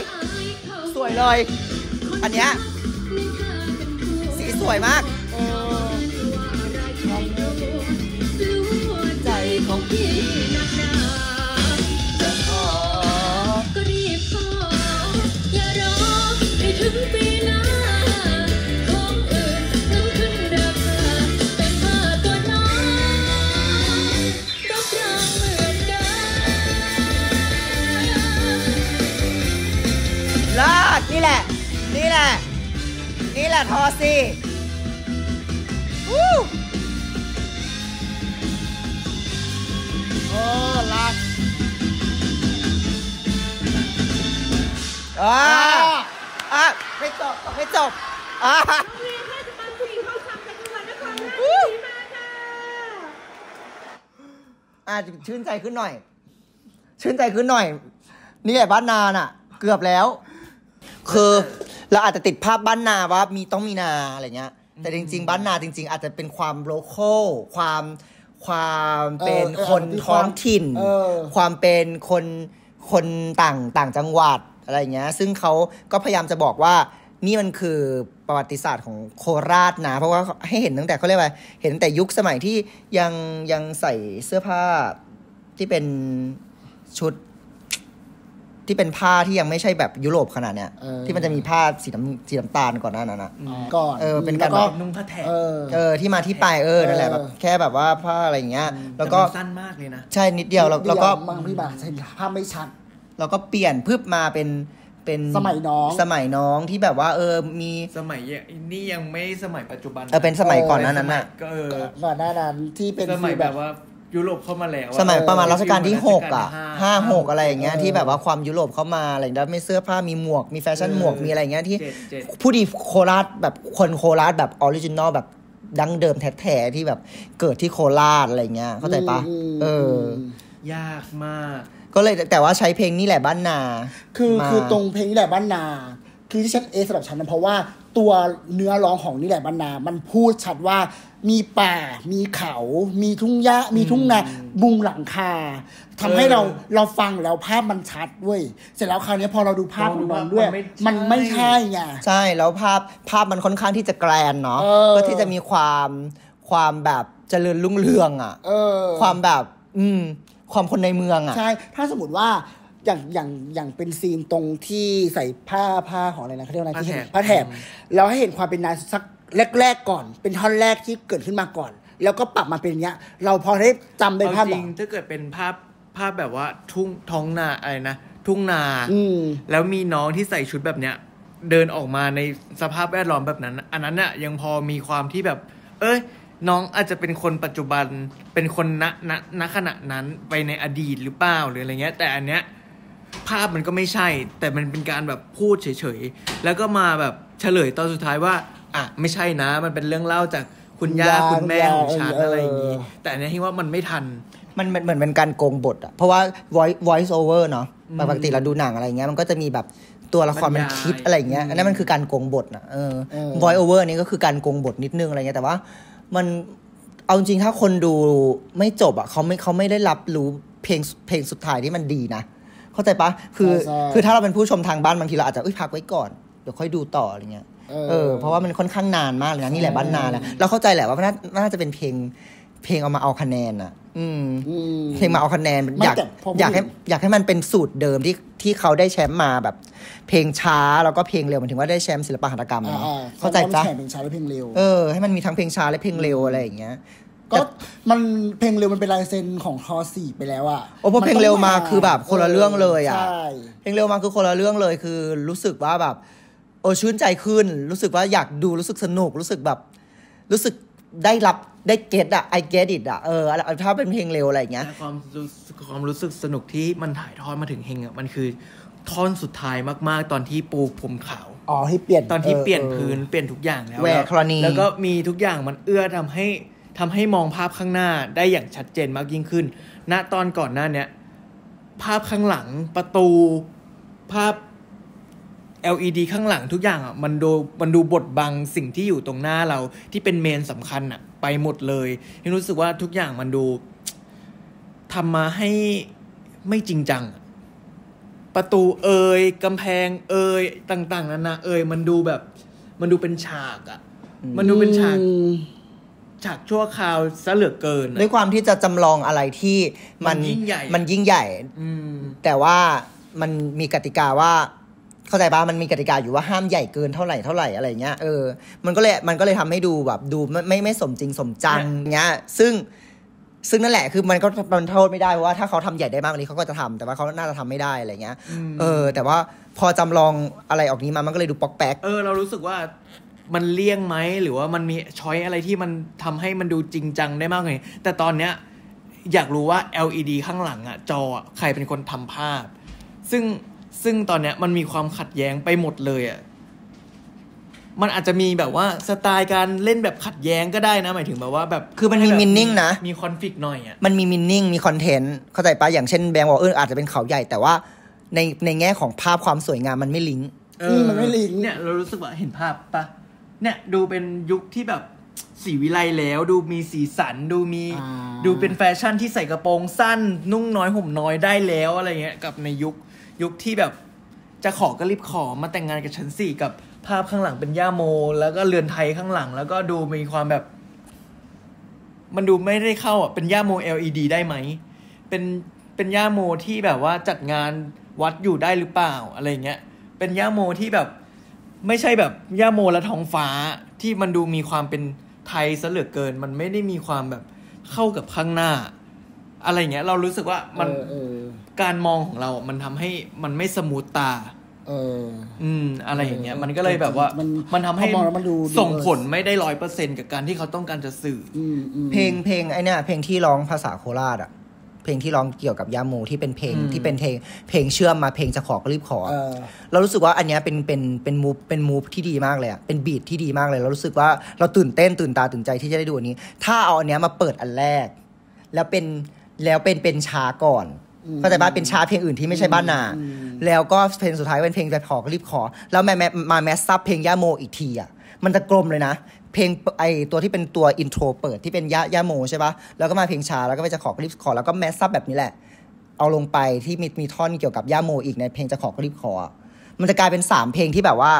สวยเลยอันเนี้ยสีสวยมากใจของพี่นี่แหละนี่แหละนี่แหละทอซีโอ้รักไม่จบไม่จบชื่นใจขึ้นหน่อยชื่นใจขึ้นหน่อยนี่แหละบ้านนาน่ะเกือบแล้วคือเราอาจจะติดภาพบ้านนาว่ามีต้องมีนาอะไรเงี้ยแต่จริงๆบ้านนาจริงๆอาจจะเป็นความโลคอลความเป็นคนท้องถิ่นความเป็นคนต่างจังหวัดอะไรเงี้ยซึ่งเขาก็พยายามจะบอกว่านี่มันคือประวัติศาสตร์ของโคราชนะเพราะว่าให้เห็นตั้งแต่เขาเรียกว่าเห็นแต่ยุคสมัยที่ยังใส่เสื้อผ้าที่เป็นชุดที่เป็นผ้าที่ยังไม่ใช่แบบยุโรปขนาดเนี้ยที่มันจะมีผ้าสีน้ำตาลก่อนหน้านั้นนะก่อนเป็นการแบบนุ่งผ้าแถบที่มาที่ไปนั่นแหละแบบแค่แบบว่าผ้าอะไรอย่างเงี้ยแล้วก็สั้นมากเลยนะใช่นิดเดียวแล้วก็บางพี่บาใช่ผ้าไม่ชัดแล้วก็เปลี่ยนพึบมาเป็นสมัยน้องที่แบบว่ามีสมัยนี่ยังไม่สมัยปัจจุบันเป็นสมัยก่อนหน้านั้นน่ะก่อนหน้านั้นที่เป็นสมัยแบบว่า ยุโรปเข้ามาแล้วสมัยประมาณรัชกาลที่6อ่ะ5-6อะไรอย่างเงี้ยที่แบบว่าความยุโรปเข้ามาอะไรได้ไม่เสื้อผ้ามีหมวกมีแฟชั่นหมวกมีอะไรอย่างเงี้ยที่ผู้ดีโคราชแบบคนโคราชแบบออริจินอลแบบดั้งเดิมแท้ๆที่แบบเกิดที่โคราชอะไรเงี้ยเข้าใจปะยากมากก็เลยแต่ว่าใช้เพลงนี่แหละบ้านนาคือตรงเพลงนี่แหละบ้านนาคือที่ฉันเอสำหรับฉันนะเพราะว่าตัวเนื้อร้องของนี่แหละบ้านนามันพูดชัดว่ามีป่ามีเขามีทุ่งหญ้ามีทุ่งนาบุงหลังคาทำให้เราฟังแล้วภาพมันชัดเว้ยเสร็จแล้วคราวนี้พอเราดูภาพของมันด้วยมันไม่ใช่ไงใช่แล้วภาพมันค่อนข้างที่จะแกรนเนาะก็ที่จะมีความแบบเจริญรุ่งเรืองอ่ะความแบบความคนในเมืองอ่ะใช่ถ้าสมมติว่าอย่างเป็นซีนตรงที่ใส่ผ้าของอะไรนะเขาเรียกอะไรที่เห็นผ้าแถบเราให้เห็นความเป็นนายสักแรกก่อนเป็นท่อนแรกที่เกิดขึ้นมาก่อนแล้วก็ปรับมาเป็นเนี้ยเราพอได้จำได้ภาพจริงถ้าเกิดเป็นภาพแบบว่าทุ่งท้องนาอะไรนะทุ่งนาแล้วมีน้องที่ใส่ชุดแบบเนี้ยเดินออกมาในสภาพแวดล้อมแบบนั้นอันนั้นน่ะยังพอมีความที่แบบเอ้ยน้องอาจจะเป็นคนปัจจุบันเป็นคนณขณะนั้นไปในอดีตหรือเปล่าหรืออะไรเงี้ยแต่อันเนี้ยภาพมันก็ไม่ใช่แต่มันเป็นการแบบพูดเฉยๆแล้วก็มาแบบเฉลยตอนสุดท้ายว่าอ่ะไม่ใช่นะมันเป็นเรื่องเล่าจากคุณย่าคุณแม่ของฉันอะไรอย่างงี้แต่อันนี้ที่ว่ามันไม่ทันมันเหมือนเป็นการโกงบทอ่ะเพราะว่า voice over เนาะปกติเราดูหนังอะไรอย่างเงี้ยมันก็จะมีแบบตัวละครมันคิดอะไรอย่างเงี้ยอันนั้นมันคือการโกงบทนะvoice over นี่ก็คือการโกงบทนิดนึงอะไรเงี้ยแต่ว่ามันเอาจริงถ้าคนดูไม่จบอ่ะเขาไม่ได้รับรู้เพลงสุดท้ายที่มันดีนะเข้าใจปะคือถ้าเราเป็นผู้ชมทางบ้านบางทีเราอาจจะพักไว้ก่อนเดี๋ยวค่อยดูต่ออะไรเงี้ยเพราะว่ามันค่อนข้างนานมากเลยนะนี่แหละบ้านนาแล้วเราเข้าใจแหละว่าน่าจะเป็นเพลงเอามาเอาคะแนนอ่ะเพลงมาเอาคะแนนอยากให้มันเป็นสูตรเดิมที่เขาได้แชมป์มาแบบเพลงช้าแล้วก็เพลงเร็วหมายถึงว่าได้แชมป์ศิลปะหัตถกรรมเนาะเข้าใจจ้ะเพลงช้าและเพลงเร็วให้มันมีทั้งเพลงช้าและเพลงเร็วอะไรอย่างเงี้ยก็มันเพลงเร็วมันเป็นลายเซ็นของทอสี่ไปแล้วอ่ะโอ้พอเพลงเร็วมาคือแบบคนละเรื่องเลยอ่ะเพลงเร็วมาคือคนละเรื่องเลยคือรู้สึกว่าแบบชื่นใจขึ้นรู้สึกว่าอยากดูรู้สึกสนุกรู้สึกแบบรู้สึกได้รับได้เก็ตอ่ะ I get it อ่ะถ้าเป็นเพลงเร็วอะไรอย่างเงี้ยความรู้สึกสนุกที่มันถ่ายทอดมาถึงเฮงอ่ะมันคือท่อนสุดท้ายมากๆตอนที่ปูผมขาวอ๋อที่เปลี่ยนตอนที่เปลี่ยนพื้นเปลี่ยนทุกอย่างแล้วแล้วก็มีทุกอย่างมันเอื้อทำให้มองภาพข้างหน้าได้อย่างชัดเจนมากยิ่งขึ้นณตอนก่อนหน้าเนี้ยภาพข้างหลังประตูภาพ LED ข้างหลังทุกอย่างอ่ะมันดูบดบังสิ่งที่อยู่ตรงหน้าเราที่เป็นเมนสำคัญอ่ะไปหมดเลยที่รู้สึกว่าทุกอย่างมันดูทำมาให้ไม่จริงจังประตูเอ่ยกำแพงเอ่ยต่างๆนานาเอ่ยมันดูแบบมันดูเป็นฉากอ่ะมันดูเป็นฉากชั่วคราวซะเหลือเกินด้วยความที่จะจำลองอะไรที่มันยิ่งใหญ่แต่ว่ามันมีกติกาว่าเข้าใจป่ะมันมีกติกาอยู่ว่าห้ามใหญ่เกินเท่าไหร่อะไรเงี้ยมันก็เลยทำให้ดูแบบดูไม่สมจริงสมจังเงี้ยซึ่งนั่นแหละคือมันก็มันโทษไม่ได้เพราะว่าถ้าเขาทำใหญ่ได้มากกว่านี้เขาก็จะทำแต่ว่าเขาน่าจะทำไม่ได้อะไรเงี้ยแต่ว่าพอจำลองอะไรออกนี้มามันก็เลยดูปอกแป๊กเรารู้สึกว่ามันเลี่ยงไหมหรือว่ามันมีช้อยอะไรที่มันทำให้มันดูจริงจังได้มากเลยแต่ตอนเนี้ยอยากรู้ว่า LED ข้างหลังอะจอใครเป็นคนทำภาพซึ่งตอนเนี้ยมันมีความขัดแย้งไปหมดเลยอะมันอาจจะมีแบบว่าสไตล์การเล่นแบบขัดแย้งก็ได้นะหมายถึงแบบว่าแบบคือมันมีมินนิ่งนะมีคอนฟลิกต์หน่อยอะมันมีมินนิ่งมีคอนเทนต์เข้าใจปะอย่างเช่นแบงค์วอลอาจจะเป็นเขาใหญ่แต่ว่าในแง่ของภาพความสวยงามมันไม่ลิงก์มันไม่ลิงก์เนี่ยเรารู้สึกว่าเห็นภาพปะเนี่ยดูเป็นยุคที่แบบสีวิไลแล้วดูมีสีสันดูเป็นแฟชั่นที่ใส่กระโปรงสั้นนุ่งน้อยห่มน้อยได้แล้วอะไรเงี้ยกับในยุคที่แบบจะขอก็รีบขอมาแต่งงานกับฉันสิกับภาพข้างหลังเป็นย่าโมแล้วก็เรือนไทยข้างหลังแล้วก็ดูมีความแบบมันดูไม่ได้เข้าอ่ะเป็นย่าโม LED ได้ไหมเป็นย่าโมที่แบบว่าจัดงานวัดอยู่ได้หรือเปล่าอะไรเงี้ยเป็นย่าโมที่แบบไม่ใช่แบบย่าโมและท้องฟ้าที่มันดูมีความเป็นไทยซะเหลือเกินมันไม่ได้มีความแบบเข้ากับข้างหน้าอะไรเงี้ยเรารู้สึกว่ามันการมองของเรามันทำให้มันไม่สมูทตา อะไรอย่างเงี้ยมันก็เลยแบบว่ามันทำให้ส่งผลไม่ได้ 100% กับการที่เขาต้องการจะสื่อเพลงไอเนี่ยเพลงที่ร้องภาษาโคราชอ่ะเพลงที่ร้องเกี่ยวกับย่าโมที่เป็นเพลงที่เป็นเพลงเชื่อมมาเพลงจะขอก็รีบขอเรารู้สึกว่าอันเนี้ยเป็นมูฟที่ดีมากเลยอ่ะเป็นบีทที่ดีมากเลยเรารู้สึกว่าเราตื่นเต้นตื่นตาตื่นใจที่จะได้ดูอันนี้ถ้าเอาอันเนี้ยมาเปิดอันแรกแล้วเป็นช้าก่อนเข้าใจป่ะเป็นช้าเพลงอื่นที่ไม่ใช่บ้านนาแล้วก็เพลงสุดท้ายเป็นเพลงจะขอก็รีบขอแล้วมาแมสซับเพลงย่าโมอีกทีอ่ะมันจะกลมเลยนะเพลงไอตัวที่เป็นตัวอินโทรเปิดที่เป็นย่าโมใช่ปะแล้วก็มาเพลงชาแล้วก็ไปจะขอกรีบขอแล้วก็แมสซับแบบนี้แหละเอาลงไปที่มีท่อนเกี่ยวกับย่าโมอีกในเพลงจะขอกรีบขอมันจะกลายเป็น3เพลงที่แบบว่า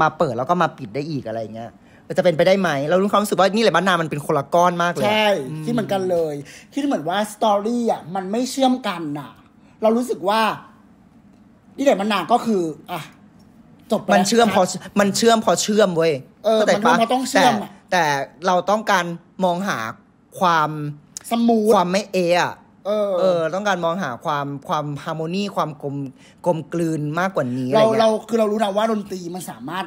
มาเปิดแล้วก็มาปิดได้อีกอะไรเงี้ยจะเป็นไปได้ไหมเรารู้ความรู้สึกว่านี่แหละบ้านนามันเป็นคนละก้อนมากเลยใช่ที่เหมือนกันเลยที่เหมือนว่าสตอรี่อ่ะมันไม่เชื่อมกันน่ะเรารู้สึกว่านี่แหละบ้านนาก็คืออ่ะจบมันเชื่อมเว้ยแต่แต่เราต้องการมองหาความสมูทความไม่อ่ะต้องการมองหาความฮาร์โมนีความกลมกลืนมากกว่านี้เราคือเรารู้นะว่าดนตรีมันสามารถ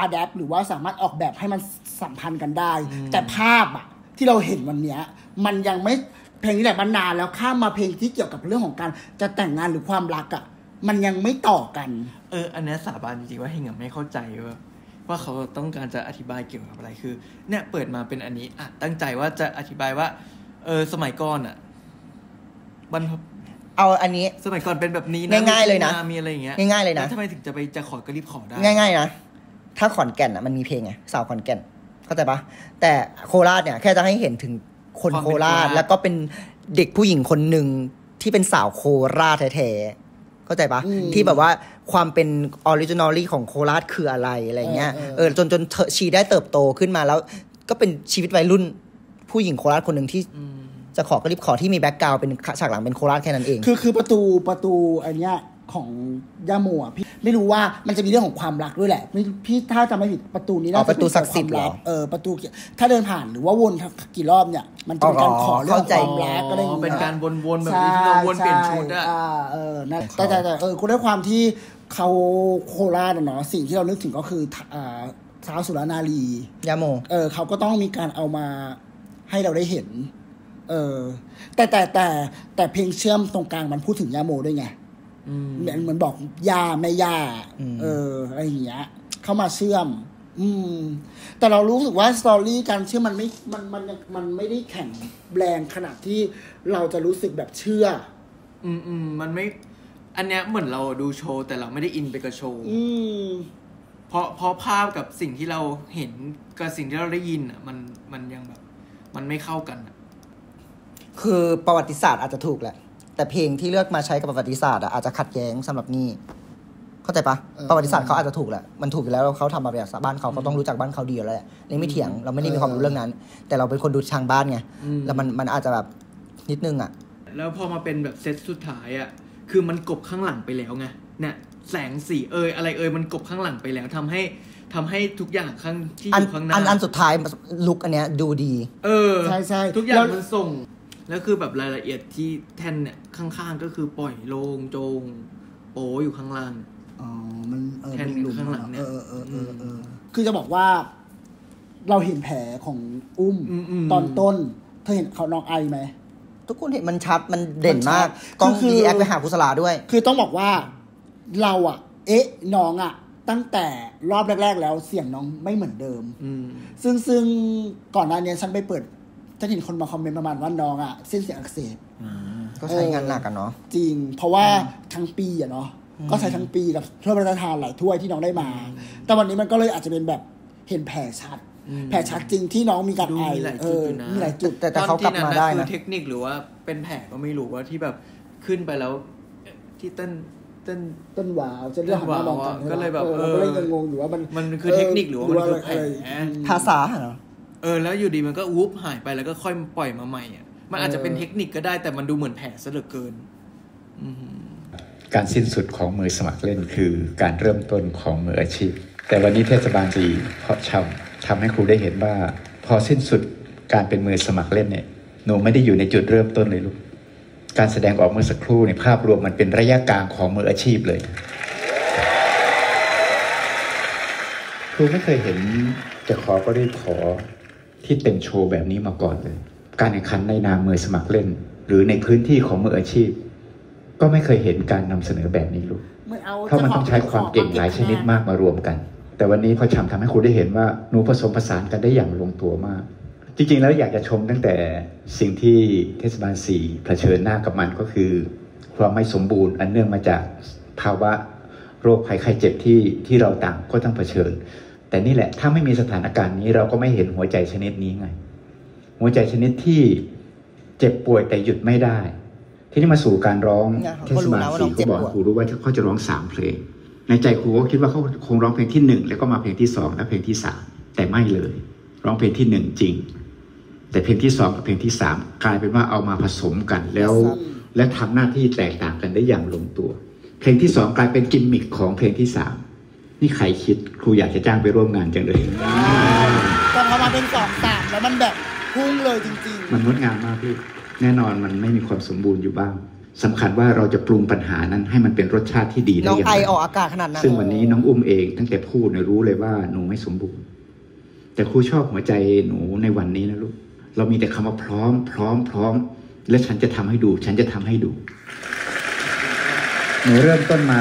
อะแดปหรือว่าสามารถออกแบบให้มันสัมพันธ์กันได้แต่ภาพอ่ะที่เราเห็นวันนี้มันยังไม่เพลงนี้แหละมันนานแล้วข้ามมาเพลงที่เกี่ยวกับเรื่องของการจะแต่งงานหรือความรักอ่ะมันยังไม่ต่อกันอันนี้สาบานจริงๆว่าเฮงอ่ะไม่เข้าใจว่าเขาต้องการจะอธิบายเกี่ยวกับอะไรคือเนี่ยเปิดมาเป็นอันนี้อ่ะตั้งใจว่าจะอธิบายว่าสมัยก่อนอ่ะมันเอาอันนี้สมัยก่อนเป็นแบบนี้นะง่ายๆเลยนะมีอะไรอย่างเงี้ยง่ายๆเลยนะทำไมถึงจะไปจะขอก็รีบขอได้ง่ายๆนะถ้าขอนแก่นอ่ะมันมีเพลงไงสาวขอนแก่นเข้าใจปะแต่โคราชเนี่ยแค่จะให้เห็นถึงคนโคราชแล้วก็เป็นเด็กผู้หญิงคนหนึ่งที่เป็นสาวโคราชแท้ๆเข้าใจปะที่แบบว่าความเป็นออริจินอลลี่ของโคราชคืออะไรอะไรเงี้ยจนชีได้เติบโตขึ้นมาแล้วก็เป็นชีวิตวัยรุ่นผู้หญิงโคราชคนหนึ่งที่จะขอก็รีบขอที่มีแบ็คกราวด์เป็นฉากหลังเป็นโคราชแค่นั้นเองคือประตูอันเนี้ยของย่าโมอ่ะพี่ไม่รู้ว่ามันจะมีเรื่องของความรักด้วยแหละพี่ถ้าจำไม่ผิดประตูนี้น่าจะเป็นความรักประตูถ้าเดินผ่านหรือว่าวนกี่รอบเนี่ยมันจะเป็นการขอเรื่องความรักอะไรอย่างเงี้ยเป็นการวนๆแบบนี้ที่เราวนเปลี่ยนชุดอ่ะแต่คุณด้วยความที่เขาโคราชเนาะสิ่งที่เรานึกถึงก็คือสาวสุรนารีย่าโมเขาก็ต้องมีการเอามาให้เราได้เห็นแต่เพลงเชื่อมตรงกลางมันพูดถึงย่าโมด้วยไงเหมือนบอกยาไม่ยาอะไรอย่างเงี้ยเข้ามาเชื่อมแต่เรารู้สึกว่าสตอรี่การเชื่อมมันไม่ได้แข็งแรงขนาดที่เราจะรู้สึกแบบเชื่อมันไม่อันเนี้ยเหมือนเราดูโชว์แต่เราไม่ได้อินไปกับโชว์เพราะภาพกับสิ่งที่เราเห็นกับสิ่งที่เราได้ยินอ่ะมันยังแบบมันไม่เข้ากันคือประวัติศาสตร์อาจจะถูกแหละแต่เพลงที่เลือกมาใช้กับประวัติศาสตร์อาจจะขัดแย้งสำหรับนี่เข้าใจปะประวัติศาสตร์เขาอาจจะถูกแหละมันถูกอยู่แล้วเขาทำมาแบบบ้านเขาเขาต้องรู้จักบ้านเขาดีอยู่แล้วแหละนี่ไม่เถียงเราไม่ได้มีความรู้เรื่องนั้นแต่เราเป็นคนดูทางบ้านไงแล้วมันอาจจะแบบนิดนึงอ่ะแล้วพอมาเป็นแบบเซตสุดท้ายอ่ะคือมันกบข้างหลังไปแล้วไงเนี่ยแสงสีอะไรมันกบข้างหลังไปแล้วทำให้ทุกอย่างข้างที่อยู่ข้างหน้าอันสุดท้ายลุคอันเนี้ยดูดีใช่ใช่ทุกอย่างมันส่งแล้วคือแบบรายละเอียดที่แท่นเนี่ยข้างๆก็คือปล่อยโลงโจงโปอยู่ข้างล่างมันแท่นข้างหลังเนี่ยคือจะบอกว่าเราเห็นแผลของอุ้มตอนต้นเธอเห็นเขาน้องไอไหมทุกคนเห็นมันชัดมันเด่นมากกล้องดีแอคไปหากุศลาด้วยคือต้องบอกว่าเราอะน้องอะตั้งแต่รอบแรกๆแล้วเสียงน้องไม่เหมือนเดิมซึ่งก่อนหน้านี้ฉันไปเปิดจะเห็นคนมาคอมเมนต์ประมาณว่าน้องอ่ะเส้นเสียงอักเสบก็ใช้งานหนักกันเนาะจริงเพราะว่าทั้งปีอ่ะเนาะก็ใช้ทั้งปีกับถ้วยประทานหลายถ้วยที่น้องได้มาแต่วันนี้มันก็เลยอาจจะเป็นแบบเห็นแผลชัดจริงที่น้องมีการไอมีหลายจุดแต่เขากลับมาได้นะคือเทคนิคหรือว่าเป็นแผลก็ไม่รู้ว่าที่แบบขึ้นไปแล้วที่เต้นวาวจะเรื่องของน้องก็เลยแบบก็เลยงงอยู่ว่ามันคือเทคนิคหรือว่ามันคือแผลภาษาเหรอแล้วอยู่ดีมันก็วุบหายไปแล้วก็ค่อยปล่อยมาใหม่อ่ะมันอาจจะเป็นเทคนิคก็ได้แต่มันดูเหมือนแผลซะเหลือเกินการสิ้นสุดของมือสมัครเล่นคือการเริ่มต้นของมืออาชีพแต่วันนี้เทศบาลสีเพาะชำทำให้ครูได้เห็นว่าพอสิ้นสุดการเป็นมือสมัครเล่นเนี่ยหนูไม่ได้อยู่ในจุดเริ่มต้นเลยลูกการแสดงออกเมื่อสักครู่ในภาพรวมมันเป็นระยะกลางของมืออาชีพเลย รูไม่เคยเห็นจะขอก็ได้ขอที่เป็นโชว์แบบนี้มาก่อนเลยการแข่งขันในนามมือสมัครเล่นหรือในพื้นที่ของมืออาชีพก็ไม่เคยเห็นการนำเสนอแบบนี้ลูกเพราะมันต้องใช้ความเก่งหลายชนิดมากมารวมกันแต่วันนี้พอชมทำให้ครูได้เห็นว่าหนูผสมผสานกันได้อย่างลงตัวมากจริงๆแล้วอยากจะชมตั้งแต่สิ่งที่เทศบาล4เผชิญหน้ากับมันก็คือความไม่สมบูรณ์อันเนื่องมาจากภาวะโรคภัยไข้เจ็บที่เราต่างก็ต้องเผชิญแต่นี่แหละถ้าไม่มีสถานการณ์นี้เราก็ไม่เห็นหัวใจชนิดนี้ไงหัวใจชนิดที่เจ็บป่วยแต่หยุดไม่ได้ทีนี้มาสู่การร้องเทศบาล4เขาบอกครูรู้ว่าเขาจะร้อง3เพลงในใจครูก็คิดว่าเขาคงร้องเพลงที่1แล้วก็มาเพลงที่2และเพลงที่3แต่ไม่เลยร้องเพลงที่1จริงแต่เพลงที่2กับเพลงที่3กลายเป็นว่าเอามาผสมกันและทำหน้าที่แตกต่างกันได้อย่างลงตัวเพลงที่2กลายเป็นกิมมิคของเพลงที่3นี่ใครคิดครูอยากจะจ้างไปร่วมงานจังเลยพอมาเป็น2 3แล้วมันแบบพุ่งเลยจริงๆมันงดงามมากพี่แน่นอนมันไม่มีความสมบูรณ์อยู่บ้างสำคัญว่าเราจะปรุงปัญหานั้นให้มันเป็นรสชาติที่ดีได้อย่างไรออกอากาศขนาดนั้นซึ่งวันนี้น้องอุ้มเองตั้งแต่พูดเนี่ยรู้เลยว่าหนูไม่สมบูรณ์แต่ครูชอบหัวใจหนูในวันนี้นะลูกเรามีแต่คำว่าพร้อมพร้อมพร้อมและฉันจะทำให้ดูฉันจะทำให้ดูหนูเริ่มต้นมา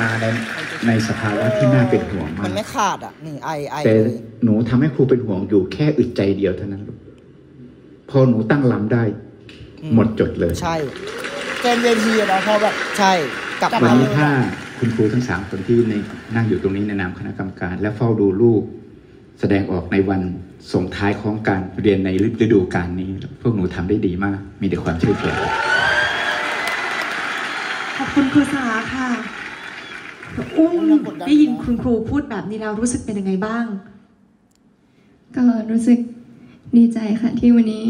ในสภาวะที่น่าเป็นห่วงมากมันไม่ขาดอ่ะนี่แต่หนูทำให้ครูเป็นห่วงอยู่แค่อึดใจเดียวเท่านั้นลูกพอหนูตั้งลำได้หมดจดเลยใช่เกินเวทีนะพอแบบใช่กลับมาถ้าคุณครูทั้ง3คนที่ในนั่งอยู่ตรงนี้ในนามคณะกรรมการและเฝ้าดูลูกแสดงออกในวันส่งท้ายของการเรียนในฤดูกาลนี้พวกหนูทำได้ดีมากมีแต่ความชื่นชมขอบคุณครูสาค่ะอุ้มได้ยินคุณครูพูดแบบนี้แล้วรู้สึกเป็นยังไงบ้างก็รู้สึกดีใจค่ะที่วันนี้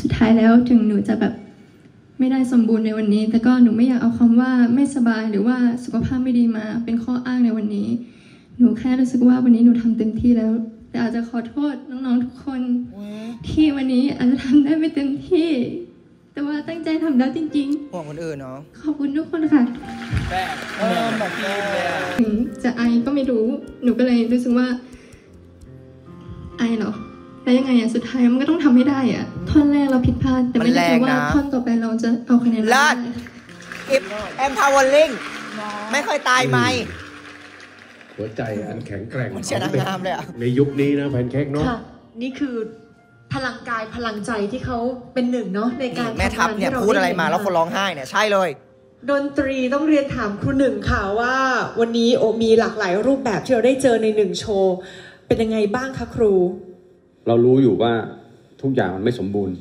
สุดท้ายแล้วถึงหนูจะแบบไม่ได้สมบูรณ์ในวันนี้แต่ก็หนูไม่อยากเอาคำว่าไม่สบายหรือว่าสุขภาพไม่ดีมาเป็นข้ออ้างในวันนี้หนูแค่รู้สึกว่าวันนี้หนูทำเต็มที่แล้วแต่อาจจะขอโทษน้องๆทุกคนที่วันนี้อาจจะทำได้ไม่เต็มที่แต่ว่าตั้งใจทำแล้วจริงๆขอบคุณเนาะขอบคุณทุกคนค่ะถึงจะไอก็ไม่รู้หนูก็เลยรู้สึกว่าไอเหรอแล้วยังไงอ่ะสุดท้ายมันก็ต้องทำให้ได้อ่ะท่อนแรกเราผิดพลาดแต่ไม่ได้แปลว่าท่อนต่อไปเราจะเอาคะแนนได้แอมพาวเวอร์ลิงไม่เคยตายไหมหัวใจอันแข็งแกร่งในยุคนี้นะแพนเค้กเนาะนี่คือพลังกายพลังใจที่เขาเป็นหนึ่งเนาะในการแม่ทัพเนี่ยพูดอะไรมาแล้วคนร้องไห้เนี่ยใช่เลยดนตรีต้องเรียนถามครูหนึ่งค่ะว่าวันนี้โอมีหลากหลายรูปแบบที่เราได้เจอในหนึ่งโชว์เป็นยังไงบ้างคะครูเรารู้อยู่ว่าทุกอย่างมันไม่สมบูรณ์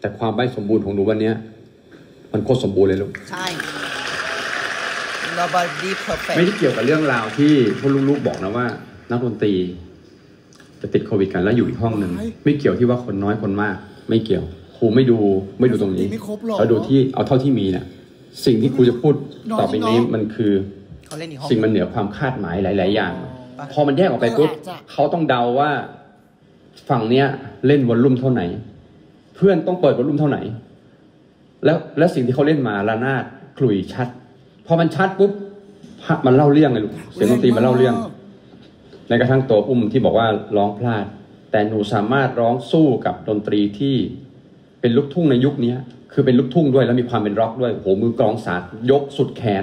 แต่ความไม่สมบูรณ์ของหนูวันนี้มันโคตรสมบูรณ์เลยลูกใช่เราบาร์ดี้เพอร์เฟกต์ไม่ได้เกี่ยวกับเรื่องราวที่พวกลูกๆบอกนะว่านักดนตรีจะติดโควิดกันแล้วอยู่อีกห้องหนึ่งไม่เกี่ยวที่ว่าคนน้อยคนมากไม่เกี่ยวครูไม่ดูตรงนี้เราดูที่เอาเท่าที่มีเนี่ยสิ่งที่ครูจะพูดต่อไปนี้มันคือสิ่งมันเหนือความคาดหมายหลายๆอย่างพอมันแยกออกไปปุ๊บเขาต้องเดาว่าฝั่งเนี้ยเล่นวอลลุ่มเท่าไหนเพื่อนต้องเปิดวอลลุ่มเท่าไหนแล้วสิ่งที่เขาเล่นมาระนาดขลุ่ยชัดพอมันชัดปุ๊บมันเล่าเรื่องเลยลูกเสียงดนตรีมันเล่าเรื่องในกระทั่งตัวอุ้มที่บอกว่าร้องพลาดแต่หนูสามารถร้องสู้กับดนตรีที่เป็นลูกทุ่งในยุคนี้คือเป็นลูกทุ่งด้วยแล้วมีความเป็นร็อกด้วยโหมือกลองสาดยกสุดแขน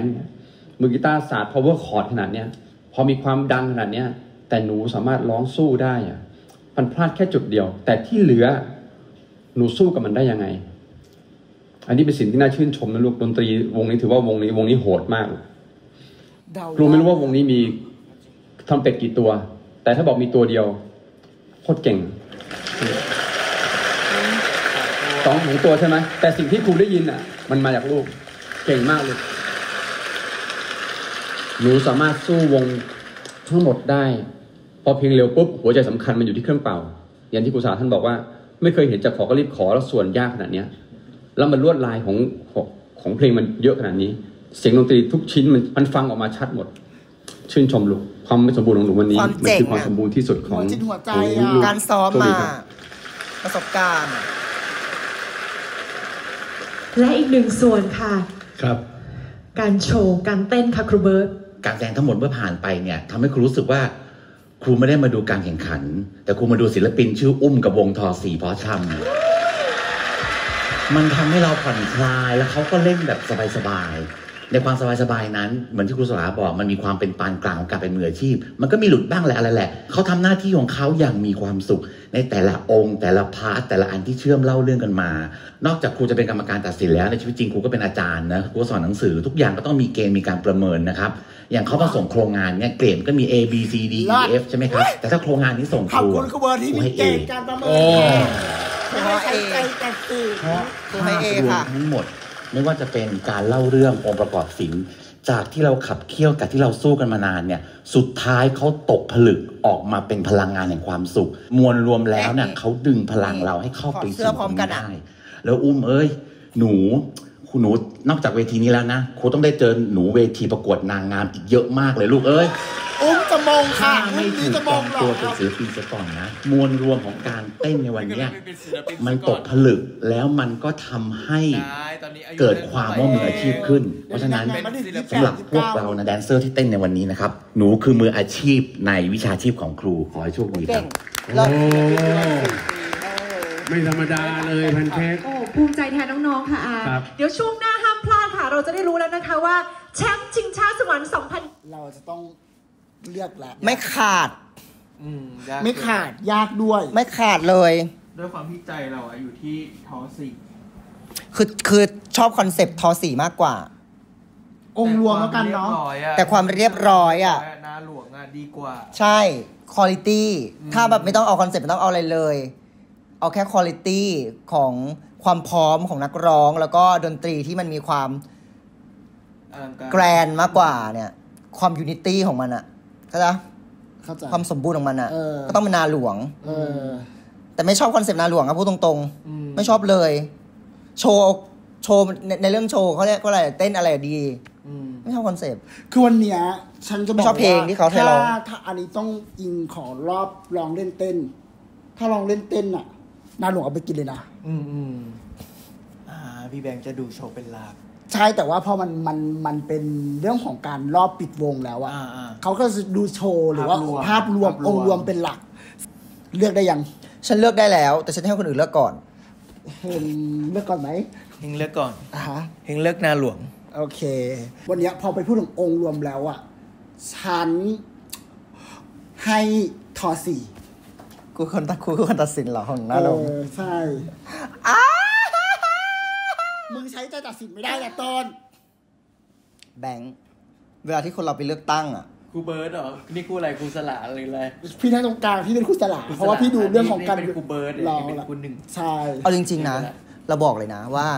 มือกีตาร์สาด power chord ขนาดเนี้ยพอมีความดังขนาดเนี้ยแต่หนูสามารถร้องสู้ได้มันพลาดแค่จุดเดียวแต่ที่เหลือหนูสู้กับมันได้ยังไงอันนี้เป็นสิ่งที่น่าชื่นชมนะลูกดนตรีวงนี้ถือว่าวงนี้โหดมากรู้ไม่รู้ว่าวงนี้มีทำเป็ดกี่ตัวแต่ถ้าบอกมีตัวเดียวโคตรเก่ง2 ตัวใช่ไหมแต่สิ่งที่ครูได้ยินอ่ะมันมาจากลูกเก่งมากเลยหนูสามารถสู้วงทั้งหมดได้พอเพลงเร็วปุ๊บหัวใจสำคัญมันอยู่ที่เครื่องเป่าอย่างที่ครูสาท่านบอกว่าไม่เคยเห็นจะขอก็รีบขอแล้วส่วนยากขนาดเนี้ยแล้วมันลวดลายของเพลงมันเยอะขนาดนี้เสียงดนตรีทุกชิ้นมันฟังออกมาชัดหมดชื่นชมลูกความไม่สมบูรณ์ของหนูวันนี้มันคือความสมบูรณ์ที่สุดของหัวใจการซ้อมมาประสบการณ์และอีกหนึ่งส่วนค่ะครับการโชว์การเต้นค่ะครูเบิร์ตการแสดงทั้งหมดเมื่อผ่านไปเนี่ยทำให้ครูรู้สึกว่า ครูไม่ได้มาดูการแข่งขันแต่ครูมาดูศิลปินชื่ออุ้มกับวงทอสีพอชำมันทำให้เราผ่อนคลายแล้วเขาก็เล่นแบบสบายๆในความสบายๆนั้นเหมือนที่ครูสลาบอกมันมีความเป็นปานกลางของการเป็นมืออาชีพมันก็มีหลุดบ้างแหละอะไรแหละเขาทำหน้าที่ของเขาอย่างมีความสุขในแต่ละองค์แต่ละพาร์ทแต่ละอันที่เชื่อมเล่าเรื่องกันมานอกจากครูจะเป็นกรรมการตัดสินแล้วในชีวิตจริงครูก็เป็นอาจารย์นะครูสอนหนังสือทุกอย่างก็ต้องมีเกณฑ์มีการประเมินนะครับอย่างเขามาส่งโครงงานเนี่ยเกรดก็มี A B C D E F ใช่ไหมครับแต่ถ้าโครงงานนี้ส่งครูให้เอการประเมินไม่ให้ใครตัดสินครูให้เอค่ะทั้งหมดไม่ว่าจะเป็นการเล่าเรื่ององค์ประกอบศิลป์จากที่เราขับเคี่ยวจากที่เราสู้กันมานานเนี่ยสุดท้ายเขาตกผลึกออกมาเป็นพลังงานแห่งความสุขมวลรวมแล้วเนี่ยเขาดึงพลังเราให้เข้าไปสู่ตรงนี้ได้แล้วอุ้มเอ้ยหนูนอกจากเวทีนี้แล้วนะครูต้องได้เจอหนูเวทีประกวดนางงามอีกเยอะมากเลยลูกเอ้ยอุ้มจะมองค่ะไม่ถือต้องตัวเป็นศิลปินซะก่อนนะมวลรวมของการเต้นในวันนี้มันตกผลึกแล้วมันก็ทำให้เกิดความว่ามืออาชีพขึ้นเพราะฉะนั้นสำหรับพวกเรานะแดนเซอร์ที่เต้นในวันนี้นะครับหนูคือมืออาชีพในวิชาชีพของครูขอให้โชคดีครับไม่ธรรมดาเลยแพนเค้กภูมิใจแทนน้องๆค่ะเดี๋ยวช่วงหน้าห้ามพลาดค่ะเราจะได้รู้แล้วนะคะว่าแชมป์ชิงช้าสวรรค์2000เราจะต้องเลือกแล้วไม่ขาดไม่ขาดยากด้วยไม่ขาดเลยด้วยความที่ใจเราอยู่ที่ทอสีคือชอบคอนเซปต์ทอสีมากกว่าองค์รวมแล้วกันเนาะแต่ความเรียบร้อยอ่ะน่าหลวงอ่ะดีกว่าใช่คุณภาพถ้าแบบไม่ต้องเอาคอนเซปต์ไม่ต้องเอาอะไรเลยเอาแค่คุณภาพของความพร้อมของนักร้องแล้วก็ดนตรีที่มันมีความแกรนมากกว่าเนี่ยความยูนิตี้ของมันอ่ะเข้าใจความสมบูรณ์ของมันอ่ะก็ต้องเป็นนาหลวงแต่ไม่ชอบคอนเซปต์นาหลวงครับพูดตรงๆไม่ชอบเลยโชว์ในเรื่องโชว์เขาเรียกว่าอะไรเต้นอะไรดีไม่ชอบคอนเซปต์คือวันเนี้ยฉันจะบอกว่าเพลงที่เขาให้ร้องถ้าอันนี้ต้องยิงขอรอบลองเล่นเต้นถ้าลองเล่นเต้นอ่ะนาหลวงเอาไปกินเลยนะพี่แบงค์จะดูโชว์เป็นหลักใช่แต่ว่าพอมันเป็นเรื่องของการรอบปิดวงแล้วอะเขาก็จะดูโชว์หรือว่าภาพรวมองค์รวมเป็นหลักเลือกได้ยังฉันเลือกได้แล้วแต่ฉันให้คนอื่นเลือกก่อนเฮงเลือกก่อนไหมเฮงเลือกก่อนเฮงเลือกนาหลวงโอเควันนี้พอไปพูดถึงองค์รวมแล้วอะฉันให้ทอสีกูคนตัดสินเหรอของนาหลวงใช่มึงใช้ใจตัดสินไม่ได้ละตอนแบงค์เวลาที่คนเราไปเลือกตั้งอ่ะครูเบิร์ดเหรอนี่ครูอะไรครูสลาอะไรเลยพี่นั่งตรงกลางพี่เป็นครูสลาเพราะว่าพี่ดูเรื่องของการเป็นครูเบิร์ดเราเป็นครูหนึ่งใช่เอาจริงๆนะเราบอกเลยนะว่า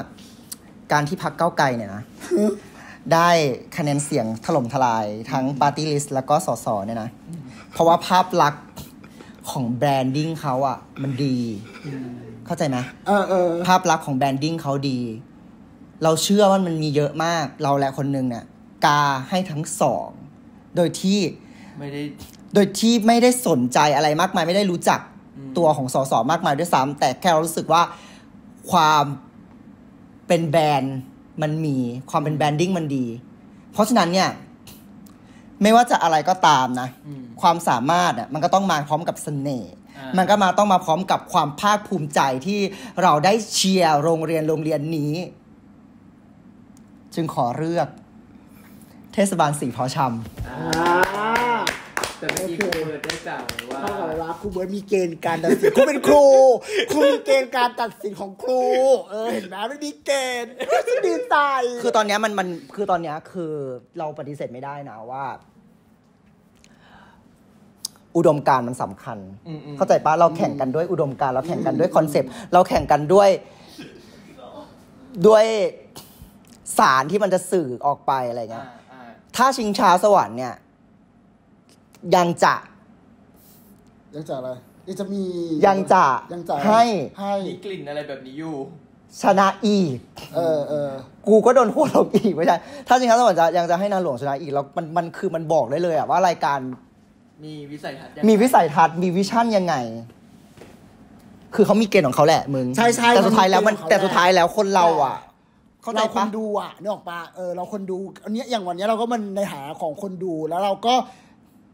การที่พรรคก้าวไกลเนี่ยนะได้คะแนนเสียงถล่มทลายทั้งปาร์ตี้ลิสต์แล้วก็ส.ส.เนี่ยนะเพราะว่าภาพลักษณ์ของแบรนดิ้งเขาอ่ะมันดีเข้าใจไหมภาพลักษณ์ของแบรนดิ้งเขาดีเราเชื่อว่ามันมีเยอะมากเราและคนหนึ่งเนี่ยกาให้ทั้งสองโดยที่ไม่ได้สนใจอะไรมากมายไม่ได้รู้จักตัวของส.ส.มากมายด้วยซ้ำแต่แค่เรารู้สึกว่าความเป็นแบรนด์มันมีความเป็นแบรนดิ้งมันดีเพราะฉะนั้นเนี่ยไม่ว่าจะอะไรก็ตามนะความสามารถอ่ะมันก็ต้องมาพร้อมกับเสน่ห์มันก็มาต้องมาพร้อมกับความภาคภูมิใจที่เราได้เชียร์โรงเรียนนี้จึงขอเลือกเทศบาลสีพอชำแต่ไม่มีครูเบิร์ดได้กล่าวว่าเท่ากับว่าครูเบิร์ดมีเกณฑ์การตัดสินครูเป็นครูครูมีเกณฑ์การตัดสินของครูเห็นไหมไม่มีเกณฑ์ดีใจคือตอนนี้มันคือตอนนี้คือเราปฏิเสธไม่ได้นะว่าอุดมการณ์มันสำคัญเข้าใจป่ะเราแข่งกันด้วยอุดมการณ์เราแข่งกันด้วยคอนเซปต์เราแข่งกันด้วยสารที่มันจะสื่อออกไปอะไรเงี้ยถ้าชิงช้าสวรรค์เนี่ยยังจะอะไรจะมียังจะให้มีกลิ่นอะไรแบบนี้อยู่ชนะอีกกูก็โดนโหวตลงอีกไม่ใช่ถ้าชิงช้าสวรรค์ยังจะให้นาหลวงชนะอีกแล้วมันคือมันบอกได้เลยอะว่ารายการมีวิสัยทัศน์มีวิชั่นยังไงคือเขามีเกณฑ์ของเขาแหละมึงใช่แต่สุดท้ายแล้วคนเราอะเราคนดูอ่ะนึกออกปะเราคนดูอันนี้อย่างวันนี้เราก็มันในหาของคนดูแล้วเราก็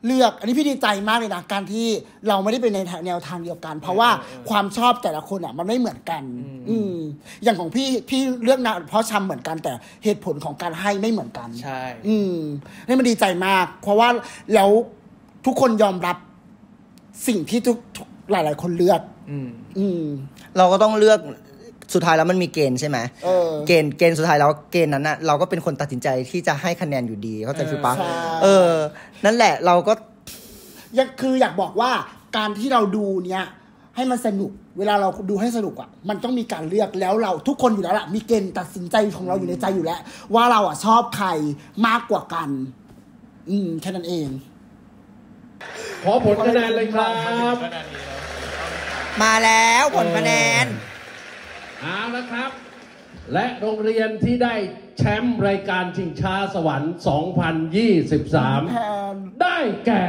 เลือกอันนี้พี่ดีใจมากเลยนะการที่เราไม่ได้เป็นในแนวทางเดียวกันเพราะว่าความชอบแต่ละคนอ่ะมันไม่เหมือนกันอย่างของพี่เลือกนะเพราะชำเหมือนกันแต่เหตุผลของการให้ไม่เหมือนกันใช่นี่มันดีใจมากเพราะว่าแล้วทุกคนยอมรับสิ่งที่ทุกหลายๆคนเลือกเราก็ต้องเลือกสุดท้ายแล้วมันมีเกณฑ์ใช่ไหมเกณฑ์สุดท้ายแล้วเกณฑ์นั้นน่ะเราก็เป็นคนตัดสินใจที่จะให้คะแนนอยู่ดีเข้าใจคือปะนั่นแหละเราก็คืออยากบอกว่าการที่เราดูเนี้ยให้มันสนุกเวลาเราดูให้สนุกอ่ะมันต้องมีการเลือกแล้วเราทุกคนอยู่แล้วล่ะมีเกณฑ์ตัดสินใจของเราอยู่ในใจอยู่แล้วว่าเราอ่ะชอบใครมากกว่ากันแค่นั้นเองขอผลคะแนนเลยครับมาแล้วผลคะแนนเอาละครับและโรงเรียนที่ได้แชมป์รายการชิงช้าสวรรค์2023ได้แก่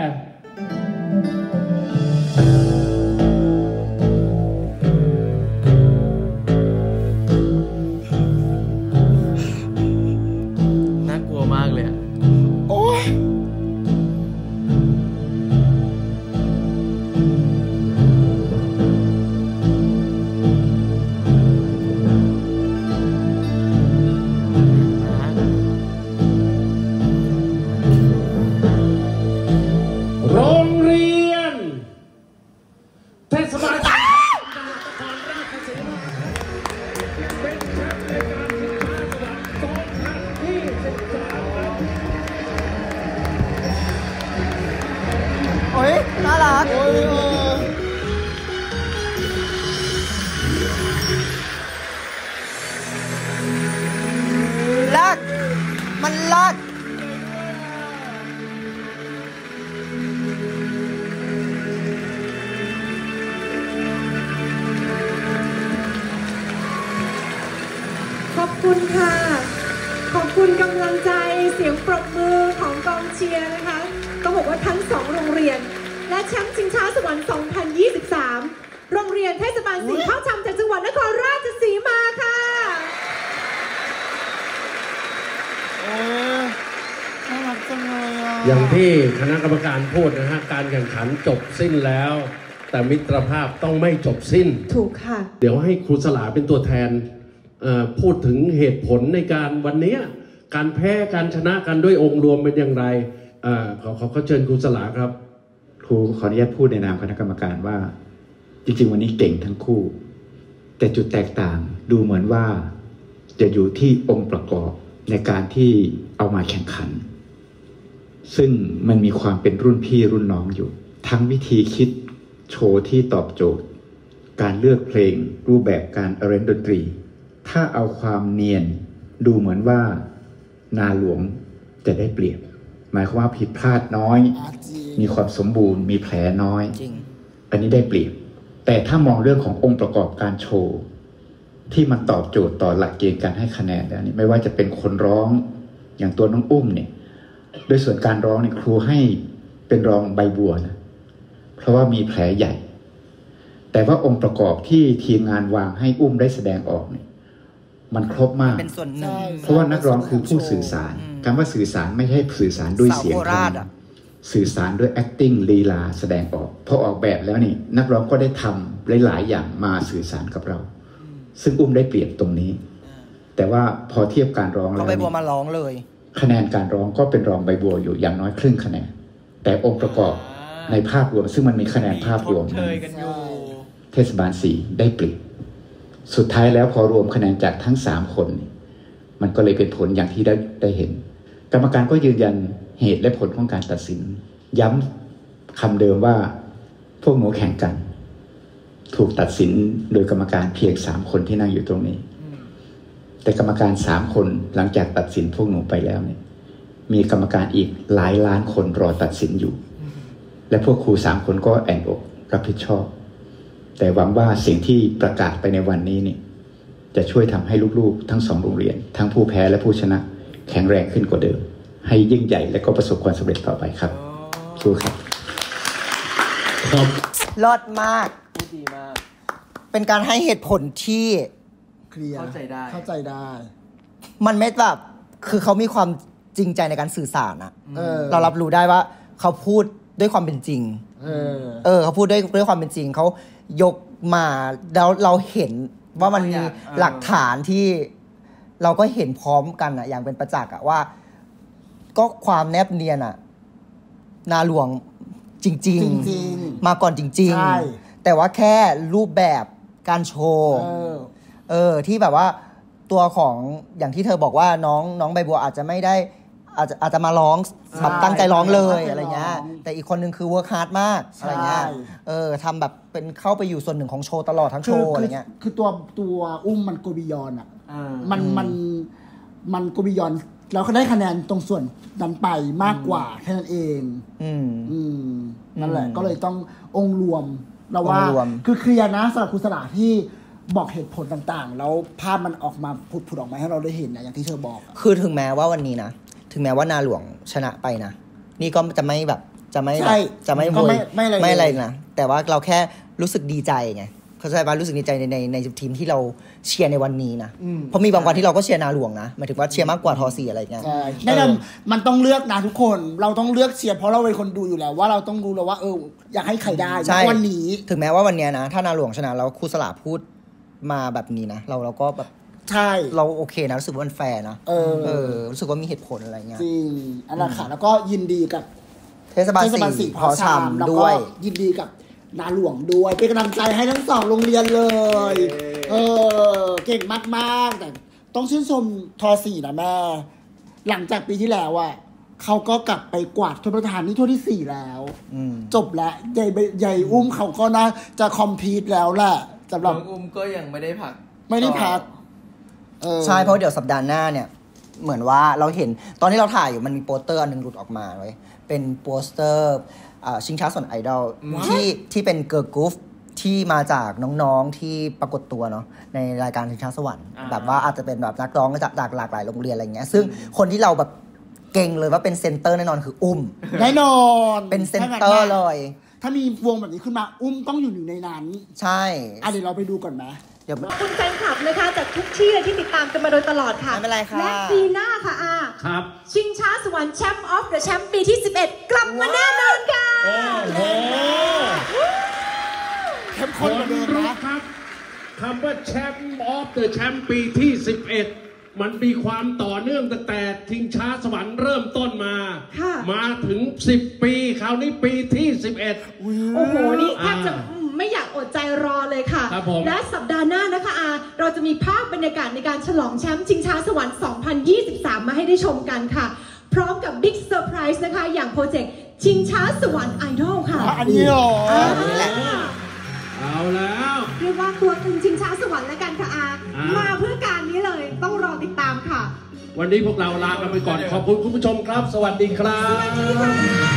น่ากลัวมากเลยโอ้ยอย่างที่คณะกรรมการพูดนะฮะการแข่งขันจบสิ้นแล้วแต่มิตรภาพต้องไม่จบสิ้นถูกค่ะเดี๋ยวให้ครูสลาเป็นตัวแทนพูดถึงเหตุผลในการวันนี้การแพ้การชนะกันด้วยองค์รวมเป็นอย่างไรขอเชิญครูสลาครับครูขออนุญาตพูดในนามคณะกรรมการว่าจริงๆวันนี้เก่งทั้งคู่แต่จุดแตกต่างดูเหมือนว่าจะอยู่ที่องค์ประกอบในการที่เอามาแข่งขันซึ่งมันมีความเป็นรุ่นพี่รุ่นน้องอยู่ทั้งวิธีคิดโชว์ที่ตอบโจทย์การเลือกเพลงรูปแบบการอาร์เรนจ์ดนตรีถ้าเอาความเนียนดูเหมือนว่านาหลวงจะได้เปรียบหมายความว่าผิดพลาดน้อยมีความสมบูรณ์มีแผลน้อยอันนี้ได้เปรียบแต่ถ้ามองเรื่องขององค์ประกอบการโชว์ที่มันตอบโจทย์ต่อหลักเกณฑ์การให้คะแนนแล้วนี่ไม่ว่าจะเป็นคนร้องอย่างตัวน้องอุ้มเนี่ยโดยส่วนการร้องเนี่ยครูให้เป็นรองใบบัวนะเพราะว่ามีแผลใหญ่แต่ว่าองค์ประกอบที่ทีมงานวางให้อุ้มได้แสดงออกเนี่ยมันครบมากเป็นส่วนหนึ่งเพราะว่านักร้องคือผู้สื่อสารคำว่าสื่อสารไม่ใช่สื่อสารด้วยเสียงสื่อสารด้วย acting ลีลาแสดงออกพอออกแบบแล้วนี่นักร้องก็ได้ทำหลายๆอย่างมาสื่อสารกับเราซึ่งอุ้มได้เปรียบตรงนี้แต่ว่าพอเทียบการร้องแล้วใบบัวมาร้องเลยคะแนนการร้องก็เป็นรองใบบัวอยู่อย่างน้อยครึ่งคะแนนแต่องค์ประกอบในภาพรวมซึ่งมันมีคะแนนภาพรวมเทศบาลสีได้เปรียบสุดท้ายแล้วพอรวมคะแนนจากทั้ง3คนมันก็เลยเป็นผลอย่างที่ได้เห็นกรรมการก็ยืนยันเหตุและผลของการตัดสินย้ำคำเดิมว่าพวกหนูแข่งกันถูกตัดสินโดยกรรมการเพียง3คนที่นั่งอยู่ตรงนี้แต่กรรมการ3คนหลังจากตัดสินพวกหนูไปแล้วเนี่ยมีกรรมการอีกหลายล้านคนรอตัดสินอยู่และพวกครู3คนก็แอนอกรับผิดชอบแต่หวังว่าสิ่งที่ประกาศไปในวันนี้เนี่ยจะช่วยทำให้ลูกๆทั้ง2โรงเรียนทั้งผู้แพ้และผู้ชนะแข็งแรงขึ้นกว่าเดิมให้ยิ่งใหญ่และก็ประสบความสำเร็จต่อไปครับครูครับรอดมากดีมากเป็นการให้เหตุผลที่เข้าใจได้มันไม่แบบคือเขามีความจริงใจในการสื่อสารอะเรารับรู้ได้ว่า เขาพูดด้วยความเป็นจริงเขาพูดด้วยความเป็นจริงเขายกมาแล้วเราเห็นว่ามันมีหลักฐานที่เราก็เห็นพร้อมกันอ่ะอย่างเป็นประจักษ์อ่ะว่าก็ความแนบเนียนอ่ะนาหลวงจริงๆมาก่อนจริงๆแต่ว่าแค่รูปแบบการโชว์ที่แบบว่าตัวของอย่างที่เธอบอกว่าน้องใบบัวอาจจะไม่ได้อาจจะมาร้องแบบตั้งใจร้องเลยอะไรเงี้ยแต่อีกคนนึงคือ work hard มากอะไรเงี้ยทำแบบเป็นเข้าไปอยู่ส่วนหนึ่งของโชว์ตลอดทั้งโชว์อะไรเงี้ยคือตัวอุ้มมันโกบิยอนอ่ะมันโกบิยอนเราก็ได้คะแนนตรงส่วนนั้นไปมากกว่าแค่นั้นเองนั่นแหละก็เลยต้ององค์รวมเราว่าคือเคลียร์นะสำหรับคุณสลาที่บอกเหตุผลต่างๆแล้วภาพมันออกมาผุดออกมาให้เราได้เห็นนะอย่างที่เธอบอกคือถึงแม้ว่าวันนี้นะถึงแม้ว่านาหลวงชนะไปนะนี่ก็จะไม่แบบจะไม่อะไรนะแต่ว่าเราแค่รู้สึกดีใจไงเข้าใจป่ะรู้สึกดีใจในทีมที่เราเชียร์ในวันนี้นะเพราะมีบางวันที่เราก็เชียร์นาหลวงนะหมายถึงว่าเชียร์มากกว่าทอสีอะไรเงี้ยแน่นอนมันต้องเลือกนะทุกคนเราต้องเลือกเชียร์เพราะเราเป็นคนดูอยู่แล้วว่าเราต้องรู้แล้วว่าอยากให้ใครได้วันนี้ถึงแม้ว่าวันนี้นะถ้านาหลวงชนะแล้วครูสลาพูดมาแบบนี้นะเราก็แบบใช่เราโอเคนะรู้สึกว่ามันแฟร์นะรู้สึกว่ามีเหตุผลอะไรเงี้ยจริงอันนั้นค่ะแล้วก็ยินดีกับเทศบาล4พอชำแล้วก็ยินดีกับนาหลวงด้วยเป็นกำลังใจให้ทั้งสองโรงเรียนเลยเก่งมากๆแต่ต้องชื่นชมทอ4นะแม่หลังจากปีที่แล้วอ่ะเขาก็กลับไปกวาดถ้วยประธานนี่ถ้วยที่4แล้วจบแล้วใหญ่อุ้มเขาก็น่าจะคอมพีทแล้วแหละสำหรับอุ้มก็ยังไม่ได้พักใช่เพราะเดี๋ยวสัปดาห์หน้าเนี่ยเหมือนว่าเราเห็นตอนที่เราถ่ายอยู่มันมีโปสเตอร์อันนึงหลุดออกมาไว้เป็นโปสเตอร์ชิงช้าสนไอดอลที่เป็นเกิร์ลกรุ๊ปที่มาจากน้องๆที่ปรากฏตัวเนาะในรายการชิงช้าสวรรค์แบบว่าอาจจะเป็นแบบนักร้องจากหลากหลายโรงเรียนอะไรเงี้ยซึ่งคนที่เราแบบเก่งเลยว่าเป็นเซนเตอร์แน่นอนคืออุ้มแน่นอนเป็นเซนเตอร์เลยถ้ามีวงแบบนี้ขึ้นมาอุ้มต้องอยู่ในนั้นใช่เดี๋ยวเราไปดูก่อนไหมขอบคุณแฟนคลับนะคะจากทุกที่เลยที่ติดตามกันมาโดยตลอดค่ะไม่เป็นไรค่ะและปีหน้าค่ะครับชิงช้าสวรรค์แชมป์ออฟเดอะแชมป์ปีที่11กลับมาแน่นอนค่ะเข้มข้นเลยนะครับคำว่าแชมป์ออฟเดอะแชมป์ปีที่11มันมีความต่อเนื่องตั้งแต่ชิงช้าสวรรค์เริ่มต้นมาถึง10ปีคราวนี้ปีที่11โอ้โหนี่แทบจะไม่อยากอดใจรอเลยค่ะและสัปดาห์หน้านะคะเราจะมีภาพบรรยากาศในการฉลองแชมป์ชิงช้าสวรรค์2023มาให้ได้ชมกันค่ะพร้อมกับบิ๊กเซอร์ไพรส์นะคะอย่างโปรเจกต์ชิงช้าสวรรค์ไอดอลค่ะอันนี้หรอเอาแล้วเรียกว่าตัวคุณชิงช้าสวรรค์แล้วกันค่ะมาเพื่อการนี้เลยต้องรอติดตามค่ะวันนี้พวกเราลากันไปก่อนขอบคุณคุณผู้ชมครับสวัสดีครับสวัสดีค่ะ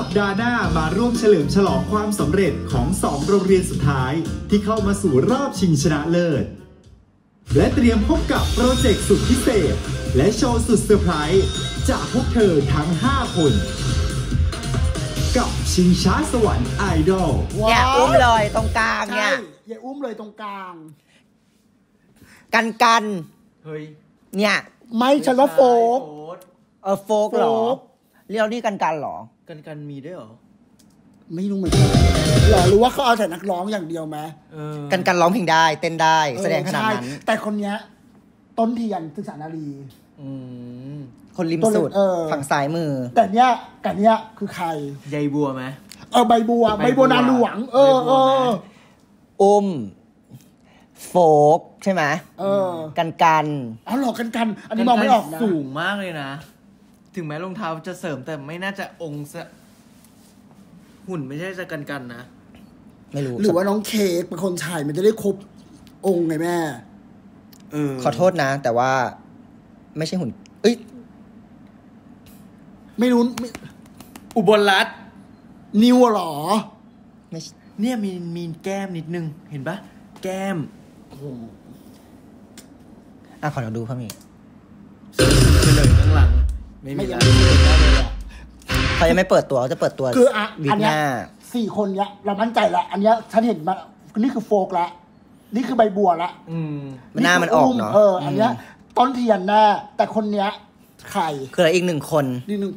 สัปดาห์หน้ามาร่วมเฉลิมฉลองความสำเร็จของ2โรงเรียนสุดท้ายที่เข้ามาสู่รอบชิงชนะเลิศและเตรียมพบกับโปรเจกต์สุดพิเศษและโชว์สุดเซอร์ไพรส์จากพวกเธอทั้ง5คนกับชิงช้าสวรรค์ไอดอลอย่าอุ้มเลยตรงกลางเนี่ยอย่าอุ้มเลยตรงกลางกันเฮ้ยเนี่ยไม่ฉันว่าโฟกโฟกหรอเรียกนี่กันหรอกันมีด้วยหรอไม่รู้เหมือนกันหรอรู้ว่าเขาเอาแต่นักร้องอย่างเดียวไหมกันร้องเพลงได้เต้นได้แสดงขนาดนั้นแต่คนเนี้ยต้นเทียนศึกษานารีคนริมสุดฝั่งซ้ายมือแต่เนี้ยคือใครใยบัวไหมใบบัวนาหลวงอุ้มโฟกใช่ไหมกันอ๋อหรอกันอันนี้มองไม่ออกสูงมากเลยนะถึงแม้รองเท้าจะเสริมแต่ไม่น่าจะองค์หุ่นไม่ใช่จะกันนะไม่รู้หรือว่าน้องเค้กเป็นคนชายมันจะได้ครบองค์ไงแม่ขอโทษนะแต่ว่าไม่ใช่หุ่นเอ้ยไม่รู้อุบลรัตน์นิวหรอเนี่ยมีแก้มนิดนึงเห็นปะแก้มโอ้โหขอเราดูครับนี่ไปเลยข้างหลังไม่ยังเขายังไม่เปิดตัวเขาจะเปิดตัวคืออันนี้สี่คนเนี้ยเรามั่นใจละอันนี้ฉันเห็นมานี่คือโฟกละนี่คือใบบัวละหน้ามันออกเนาะอันนี้ ต้นเทียนแน่แต่คนเนี้ยใครคืออีกหนึ่ง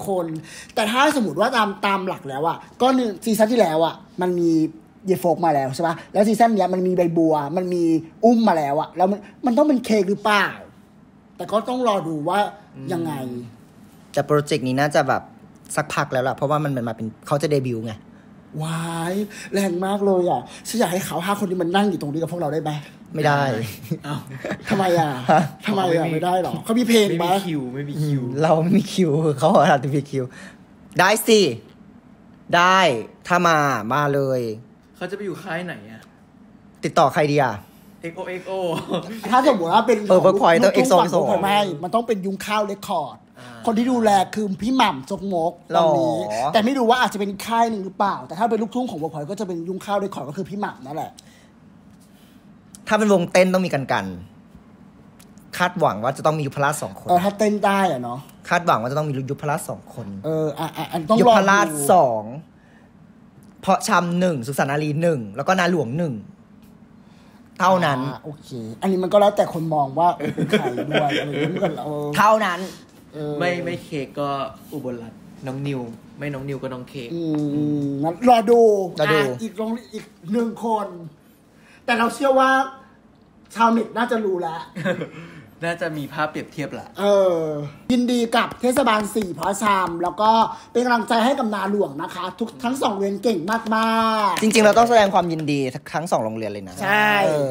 คนแต่ถ้าสมมติว่าตามหลักแล้วอ่ะก็ซีซั่นที่แล้วอ่ะมันมีเยฟโฟกมาแล้วใช่ปะแล้วซีซั่นเนี้ยมันมีใบบัวมันมีอุ้มมาแล้วอ่ะแล้วมันต้องเป็นเค้กหรือเปล่าแต่ก็ต้องรอดูว่ายังไงแต่โปรเจกต์นี้น่าจะแบบสักพักแล้วล่ะเพราะว่ามันมาเป็นเขาจะเดบิวต์ไงวายแรงมากเลยอ่ะฉันอยากให้เขาห้าคนนี้มันนั่งอยู่ตรงนี้กับพวกเราได้ไหมไม่ได้อ้าวทำไมอ่ะทำไมอ่ะไม่ได้หรอเขามีเพลงไหมไม่มีคิวเราไม่มีคิวเขาอาจจะมีคิวได้สิได้ถ้ามาเลยเขาจะไปอยู่ค่ายไหนอ่ะติดต่อใครดีอ่ะXOXO ถ้าสมมติว่าเป็นworkpoint ต้อง XOXO ไม่มันต้องเป็นยุงข้าวเรคคอร์ดคนที่ดูแลคือพี่หม่ำจกมกตอนนี้แต่ไม่รู้ว่าอาจจะเป็นค่ายหนึ่งหรือเปล่าแต่ถ้าเป็นลูกทุ่งของworkpointก็จะเป็นยุงข้าวเรคคอร์ดก็คือพี่หม่ำนั่นแหละถ้าเป็นวงเต้นต้องมีกันคาดหวังว่าจะต้องมียุพราช2คนถ้าเต้นได้อะเนาะคาดหวังว่าจะต้องมียุพราช2คนยุพราช2เพราะชำ1สุสานารี1แล้วก็นาหลวง1เท่านั้นโอเคอันนี้มันก็แล้วแต่คนมองว่าเป็นใครด้วยอะไรอย่างเงี้ยเท่านั้นไม่เคก็อุบลรัตน์น้องนิวไม่น้องนิวก็น้องเครอดูอีกหนึ่งคนแต่เราเชื่อว่าชาวเน็ตน่าจะรู้แล้วน่าจะมีภาพเปรียบเทียบละยินดีกับเทศบาล4พระชามแล้วก็เป็นกำลังใจให้กับนาหลวงนะคะทั้ง2โรงเรียนเก่งมากๆจริงๆเราต้องแสดงความยินดีทั้ง2โรงเรียนเลยนะใช่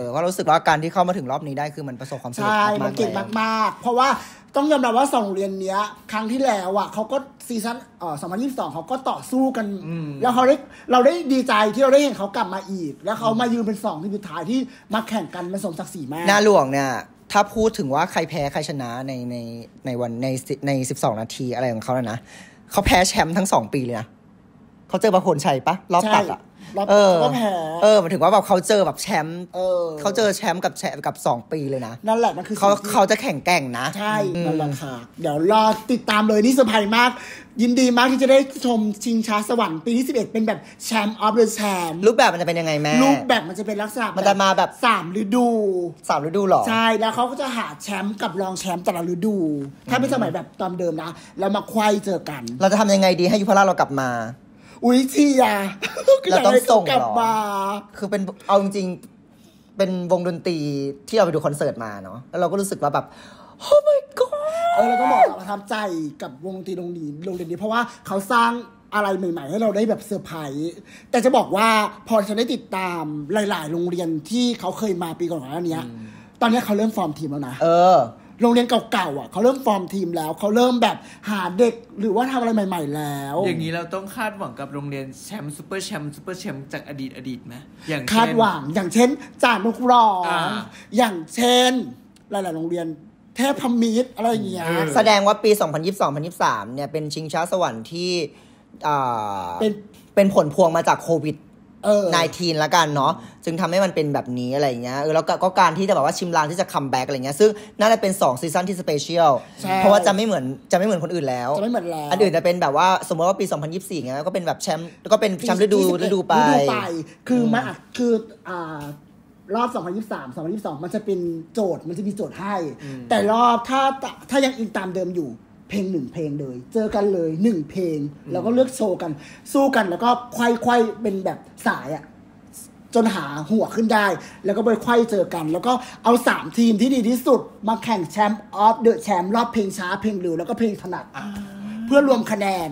เพราะรู้สึกว่าการที่เข้ามาถึงรอบนี้ได้คือมันประสบความสำเร็จมากใช่มันเก่งมากๆเพราะว่าต้องยอมรับว่า2โรงเรียนเนี้ยครั้งที่แล้วอ่ะเขาก็ซีซั่น2022เขาก็ต่อสู้กันแล้วเราได้ดีใจที่เราได้เห็นเขากลับมาอีกแล้วเขามายืนเป็น2ที่สุดท้ายที่มาแข่งกันมันสมศักดิ์ศรีมากนาหลวงเนี่ยถ้าพูดถึงว่าใครแพ้ใครชนะในวันใน12นาทีอะไรของเขานะเขาแพ้แชมป์ทั้ง2ปีเลยนะเขาเจอประพลชัยปะรอบตัดอ่ะก็แพ้หมายถึงว่าแบบเขาเจอแบบแชมป์เขาเจอแชมป์กับ2ปีเลยนะนั่นแหละมันคือเขาจะแข่งแกร่งนะใช่นั่นแหละค่ะเดี๋ยวรอติดตามเลยนี่เซอร์ไพรส์มากยินดีมากที่จะได้ชมชิงช้าสวรรค์ปีที่11เป็นแบบแชมป์ออฟเดอะแชมป์รูปแบบมันจะเป็นยังไงแม่รูปแบบมันจะเป็นลักษณะมันจะมาแบบ3 ฤดูหรอใช่แล้วเขาก็จะหาแชมป์กับรองแชมป์แต่ละฤดูถ้าเป็นสมัยแบบตอนเดิมนะแล้วมาไขว้เจอกันเราจะทำยังไงดีให้ยุพราชเรากลับมาอุ้ยที่ยาเราต้องส่งหรอคือเป็นเอาจริงเป็นวงดนตรีที่เราไปดูคอนเสิร์ตมาเนาะแล้วเราก็รู้สึกว่าแบบโอ้ my god เราก็บอกเราประทับใจกับวงดนตรีโรงเรียนนี้เพราะว่าเขาสร้างอะไรใหม่ๆให้เราได้แบบเซอร์ไพรส์แต่จะบอกว่าพอฉันได้ติดตามหลายๆโรงเรียนที่เขาเคยมาปีก่อนหน้านี้ตอนนี้เขาเริ่มฟอร์มทีมแล้วนะโรงเรียนเก่าๆอ่ะเขาเริ่มฟอร์มทีมแล้วเขาเริ่มแบบหาเด็กหรือว่าทำอะไรใหม่ๆแล้วอย่างนี้เราต้องคาดหวังกับโรงเรียนแชมป์ซูเปอร์แชมป์จากอดีตไหมอย่างคาดหวังอย่างเช่นจ่านุกรออย่างเช่นหลายๆโรงเรียนเทพมิตรอะไรอย่างเงี้ยแสดงว่าปี2022-2023เนี่ยเป็นชิงช้าสวรรค์ที่เป็นผลพวงมาจากโควิด19ละกันเนาะจึงทำให้มันเป็นแบบนี้อะไรอย่างเงี้ยแล้วก็การที่จะแบบว่าชิมลางที่จะคัมแบ็กอะไรเงี้ยซึ่งน่าจะเป็น2ซีซั่นที่สเปเชียลเพราะว่าจะไม่เหมือนคนอื่นแล้วอันอื่นจะเป็นแบบว่าสมมติว่าปี2024เงี้ยก็เป็นแบบแชมป์แล้วก็เป็นแชมป์ฤดูไปคือมันคือรอบ2023-2022มันจะเป็นโจทย์มันจะมีโจทย์ให้แต่รอบถ้ายังอินตามเดิมอยู่เพลง1เพลงเลยเจอกันเลย1เพลงแล้วก็เลือกโชว์กันสู้กันแล้วก็ไขว้ๆเป็นแบบสายอ่ะจนหาหัวขึ้นได้แล้วก็ไปไขว้เจอกันแล้วก็เอา3ทีมที่ดีที่สุดมาแข่งแชมป์ออฟเดอะแชมป์รอบเพลงช้าเพลงเร็วแล้วก็เพลงถนัดเพื่อรวมคะแนน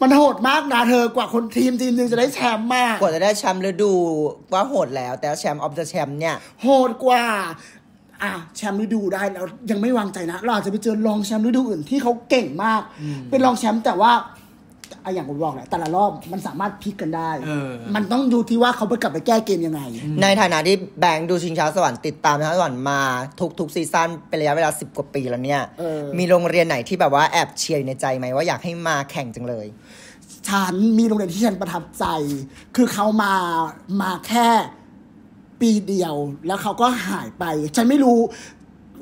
มันโหดมากนะเธอกว่าคนทีมนึงจะได้แชมป์มากกว่าจะได้แชมป์ฤดูว่าโหดแล้วแต่แชมป์ออฟเดอะแชมป์เนี่ยโหดกว่าแชมป์ฤดูได้แล้วยังไม่วางใจนะเราอาจจะไปเจอรองแชมป์ฤดูอื่นที่เขาเก่งมากเป็นรองแชมป์แต่ว่าอย่างผมบอกแหละแต่ละรอบมันสามารถพลิกกันได้มันต้องดูที่ว่าเขาไปกลับไปแก้เกมยังไงในฐานะที่แบงค์ดูชิงช้าสวรรค์ติดตามชิงช้าสวรรค์มาทุกซีซั่นเป็นระยะเวลา10กว่าปีแล้วเนี่ยมีโรงเรียนไหนที่แบบว่าแอบเชียร์ในใจไหมว่าอยากให้มาแข่งจังเลยฉันมีโรงเรียนที่ฉันประทับใจคือเขามาแค่ปีเดียวแล้วเขาก็หายไปฉันไม่รู้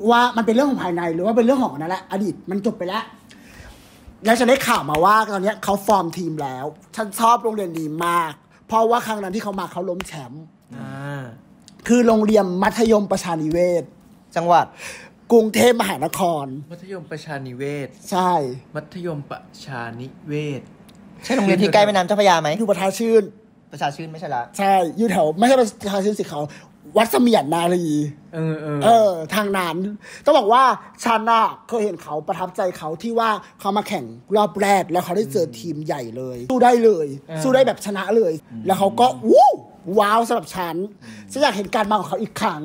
ว่ามันเป็นเรื่องของภายในหรือว่าเป็นเรื่องของนั่นแหละอดีตมันจบไปแล้วแล้วฉันได้ข่าวมาว่าตอนนี้เขาฟอร์มทีมแล้วฉันชอบโรงเรียนดีมากเพราะว่าครั้งนั้นที่เขามาเขาล้มแชมป์คือโรงเรียนมัธยมประชานิเวศจังหวัด กรุงเทพมหานครมัธยมประชานิเวศใช่มัธยมประชานิเวศใช่โรงเรียนที่ใกล้แม่น้ำเจ้าพระยาไหมอยู่ประชาชื่นประชาชื่นไม่ใช่ละใช่อยู่แถวไม่ใช่ประชาชื่นสิเขาวัดเสมียนนารีทางนั้นต้องบอกว่าฉันน่ะเคยเห็นเขาประทับใจเขาที่ว่าเขามาแข่งรอบแรกแล้วเขาได้เจอทีมใหญ่เลยสู้ได้เลยสู้ได้แบบชนะเลยแล้วเขาก็ว้าวสำหรับฉันฉันอยากเห็นการมาของเขาอีกครั้ง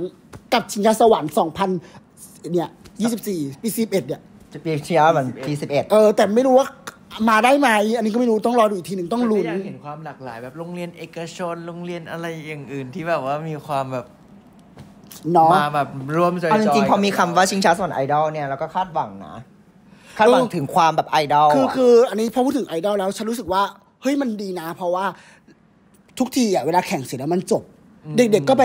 กับชิงช้าสวรรค์2000เนี่ย24ปี11เนี่ยจะเปลี่ยนเชียร์เหมือนปี11แต่ไม่รู้ว่ามาได้ไหมอันนี้ก็ไม่รู้ต้องรอดูอีกทีหนึ่งต้องลุ้นอยากเห็นความหลากหลายแบบโรงเรียนเอกชนโรงเรียนอะไรอย่างอื่นที่แบบว่ามีความแบบมาแบบรวมใจจริงๆพอมีคำว่าชิงช้าสวรรค์ไอดอลเนี่ยเราก็คาดหวังนะคาดหวังถึงความแบบไอดอลคืออันนี้พอพูดถึงไอดอลแล้วฉันรู้สึกว่าเฮ้ยมันดีนะเพราะว่าทุกทีอ่ะเวลาแข่งเสร็จแล้วมันจบเด็กๆก็ไ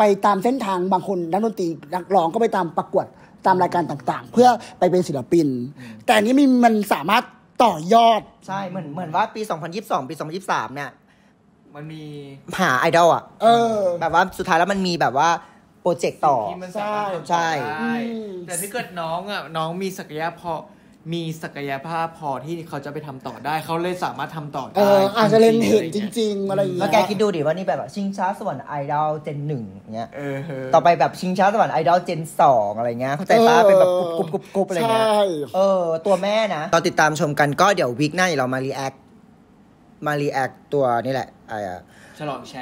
ปตามเส้นทางบางคนนักดนตรีนักร้องก็ไปตามประกวดตามรายการต่างๆเพื่อไปเป็นศิลปินแต่อันนี้มันสามารถต่อยอดใช่เหมือนว่าปี2022ปี2023เนี่ยมันมีหาไอดอลอ่ะแบบว่าสุดท้ายแล้วมันมีแบบว่าโปรเจกต์ต่อใช่แต่ถ้าเกิดน้องมีศักยภาพพอที่เขาจะไปทำต่อได้เขาเลยสามารถทำต่อได้อาจจะเล่นเห็นจริงๆอะไรอย่างเงี้ยแล้วแกคิดดูดิว่านี่แบบชิงช้าสวรรค์ไอดอลเจน1เงี้ยต่อไปแบบชิงช้าสวรรค์ไอดอลเจน2อะไรเงี้ยเข้าใจป่ะเป็นแบบกรุบๆอะไรเงี้ยตัวแม่นะตอนติดตามชมกันก็เดี๋ยววีคหน้าเรามารีแอคตัวนี่แหละฉลองแช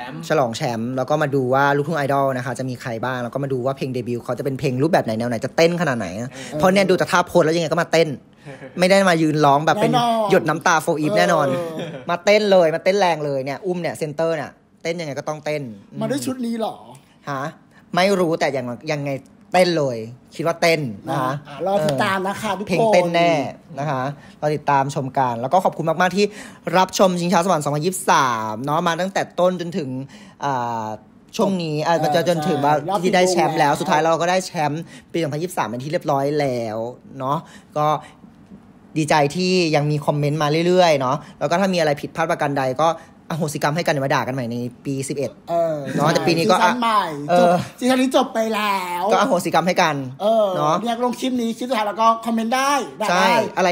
มป์แล้วก็มาดูว่าลูกทุ่งไอดอลนะคะจะมีใครบ้างแล้วก็มาดูว่าเพลงเดบิวต์เขาจะเป็นเพลงรูปแบบไหนแนวไหนจะเต้นขนาดไหนเพราะเนี่ยดูแต่ท่าโพสแล้วยังไงก็มาเต้นไม่ได้มายืนร้องแบบเป็นหยดน้ำตาโฟอีฟแน่นอนมาเต้นเลยมาเต้นแรงเลยเนี่ยอุ้มเนี่ยเซนเตอร์เนี่ยเต้นยังไงก็ต้องเต้นมาด้วยชุดนี้หรอฮะไม่รู้แต่ยังไงเต้นเลยคิดว่าเต้นนะคะรอติดตามนะคะทุกคนเพลงเต้นแน่นะคะรอติดตามชมกันแล้วก็ขอบคุณมากๆที่รับชมชิงช้าสวรรค์2023เนาะมาตั้งแต่ต้นจนถึงช่วงนี้จนถึงว่าที่ได้แชมป์แล้วสุดท้ายเราก็ได้แชมป์ปี2023เป็นที่เรียบร้อยแล้วเนาะก็ดีใจที่ยังมีคอมเมนต์มาเรื่อยๆเนาะแล้วก็ถ้ามีอะไรผิดพลาดประการใดก็อโหสิกรรมให้กันมาด่ากันใหม่ในปี11เนาะแต่ปีนี้ก็ซีซั่นใหม่ซีซั่นนี้จบไปแล้วก็อโหสิกรรมให้กันเนาะอยากลงคลิปนี้คลิปสุดท้ายแล้วก็คอมเมนต์ได้ใช่อะไร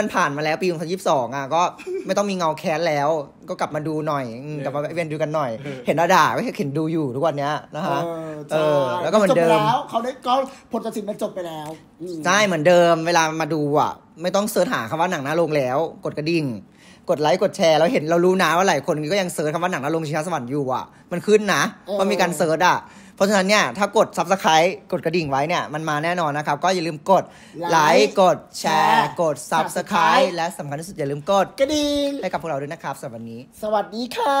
มันผ่านมาแล้วปี2022อ่ะก็ไม่ต้องมีเงาแค้นแล้วก็กลับมาดูหน่อยกลับมาเวียนดูกันหน่อยเห็นด่าก็เห็นดูอยู่ทุกวันเนี้ยนะฮะแล้วก็เหมือนเดิมเขาได้ก็ผลตัดสินมันจบไปแล้วใช่เหมือนเดิมเวลามาดูอ่ะไม่ต้องเสิร์ชหาคำว่าหนังหน้าโรงแล้วกดกระดิ่งกดไลค์กดแชร์เราเห็นเรารู้นะว่าหลายคนก็ยังเสิร์ชคำว่าหนังนรกชิงช้าสวรรค์อยู่อ่ะมันขึ้นนะว่ามีการเสิร์ชอ่ะเพราะฉะนั้นเนี่ยถ้ากด Subscribe กดกระดิ่งไว้เนี่ยมันมาแน่นอนนะครับก็อย่าลืมกดไลค์กดแชร์กด Subscribe และสำคัญที่สุดอย่าลืมกดกระดิ่งให้กับพวกเราด้วยนะครับสำหรับวันนี้สวัสดีค่ะ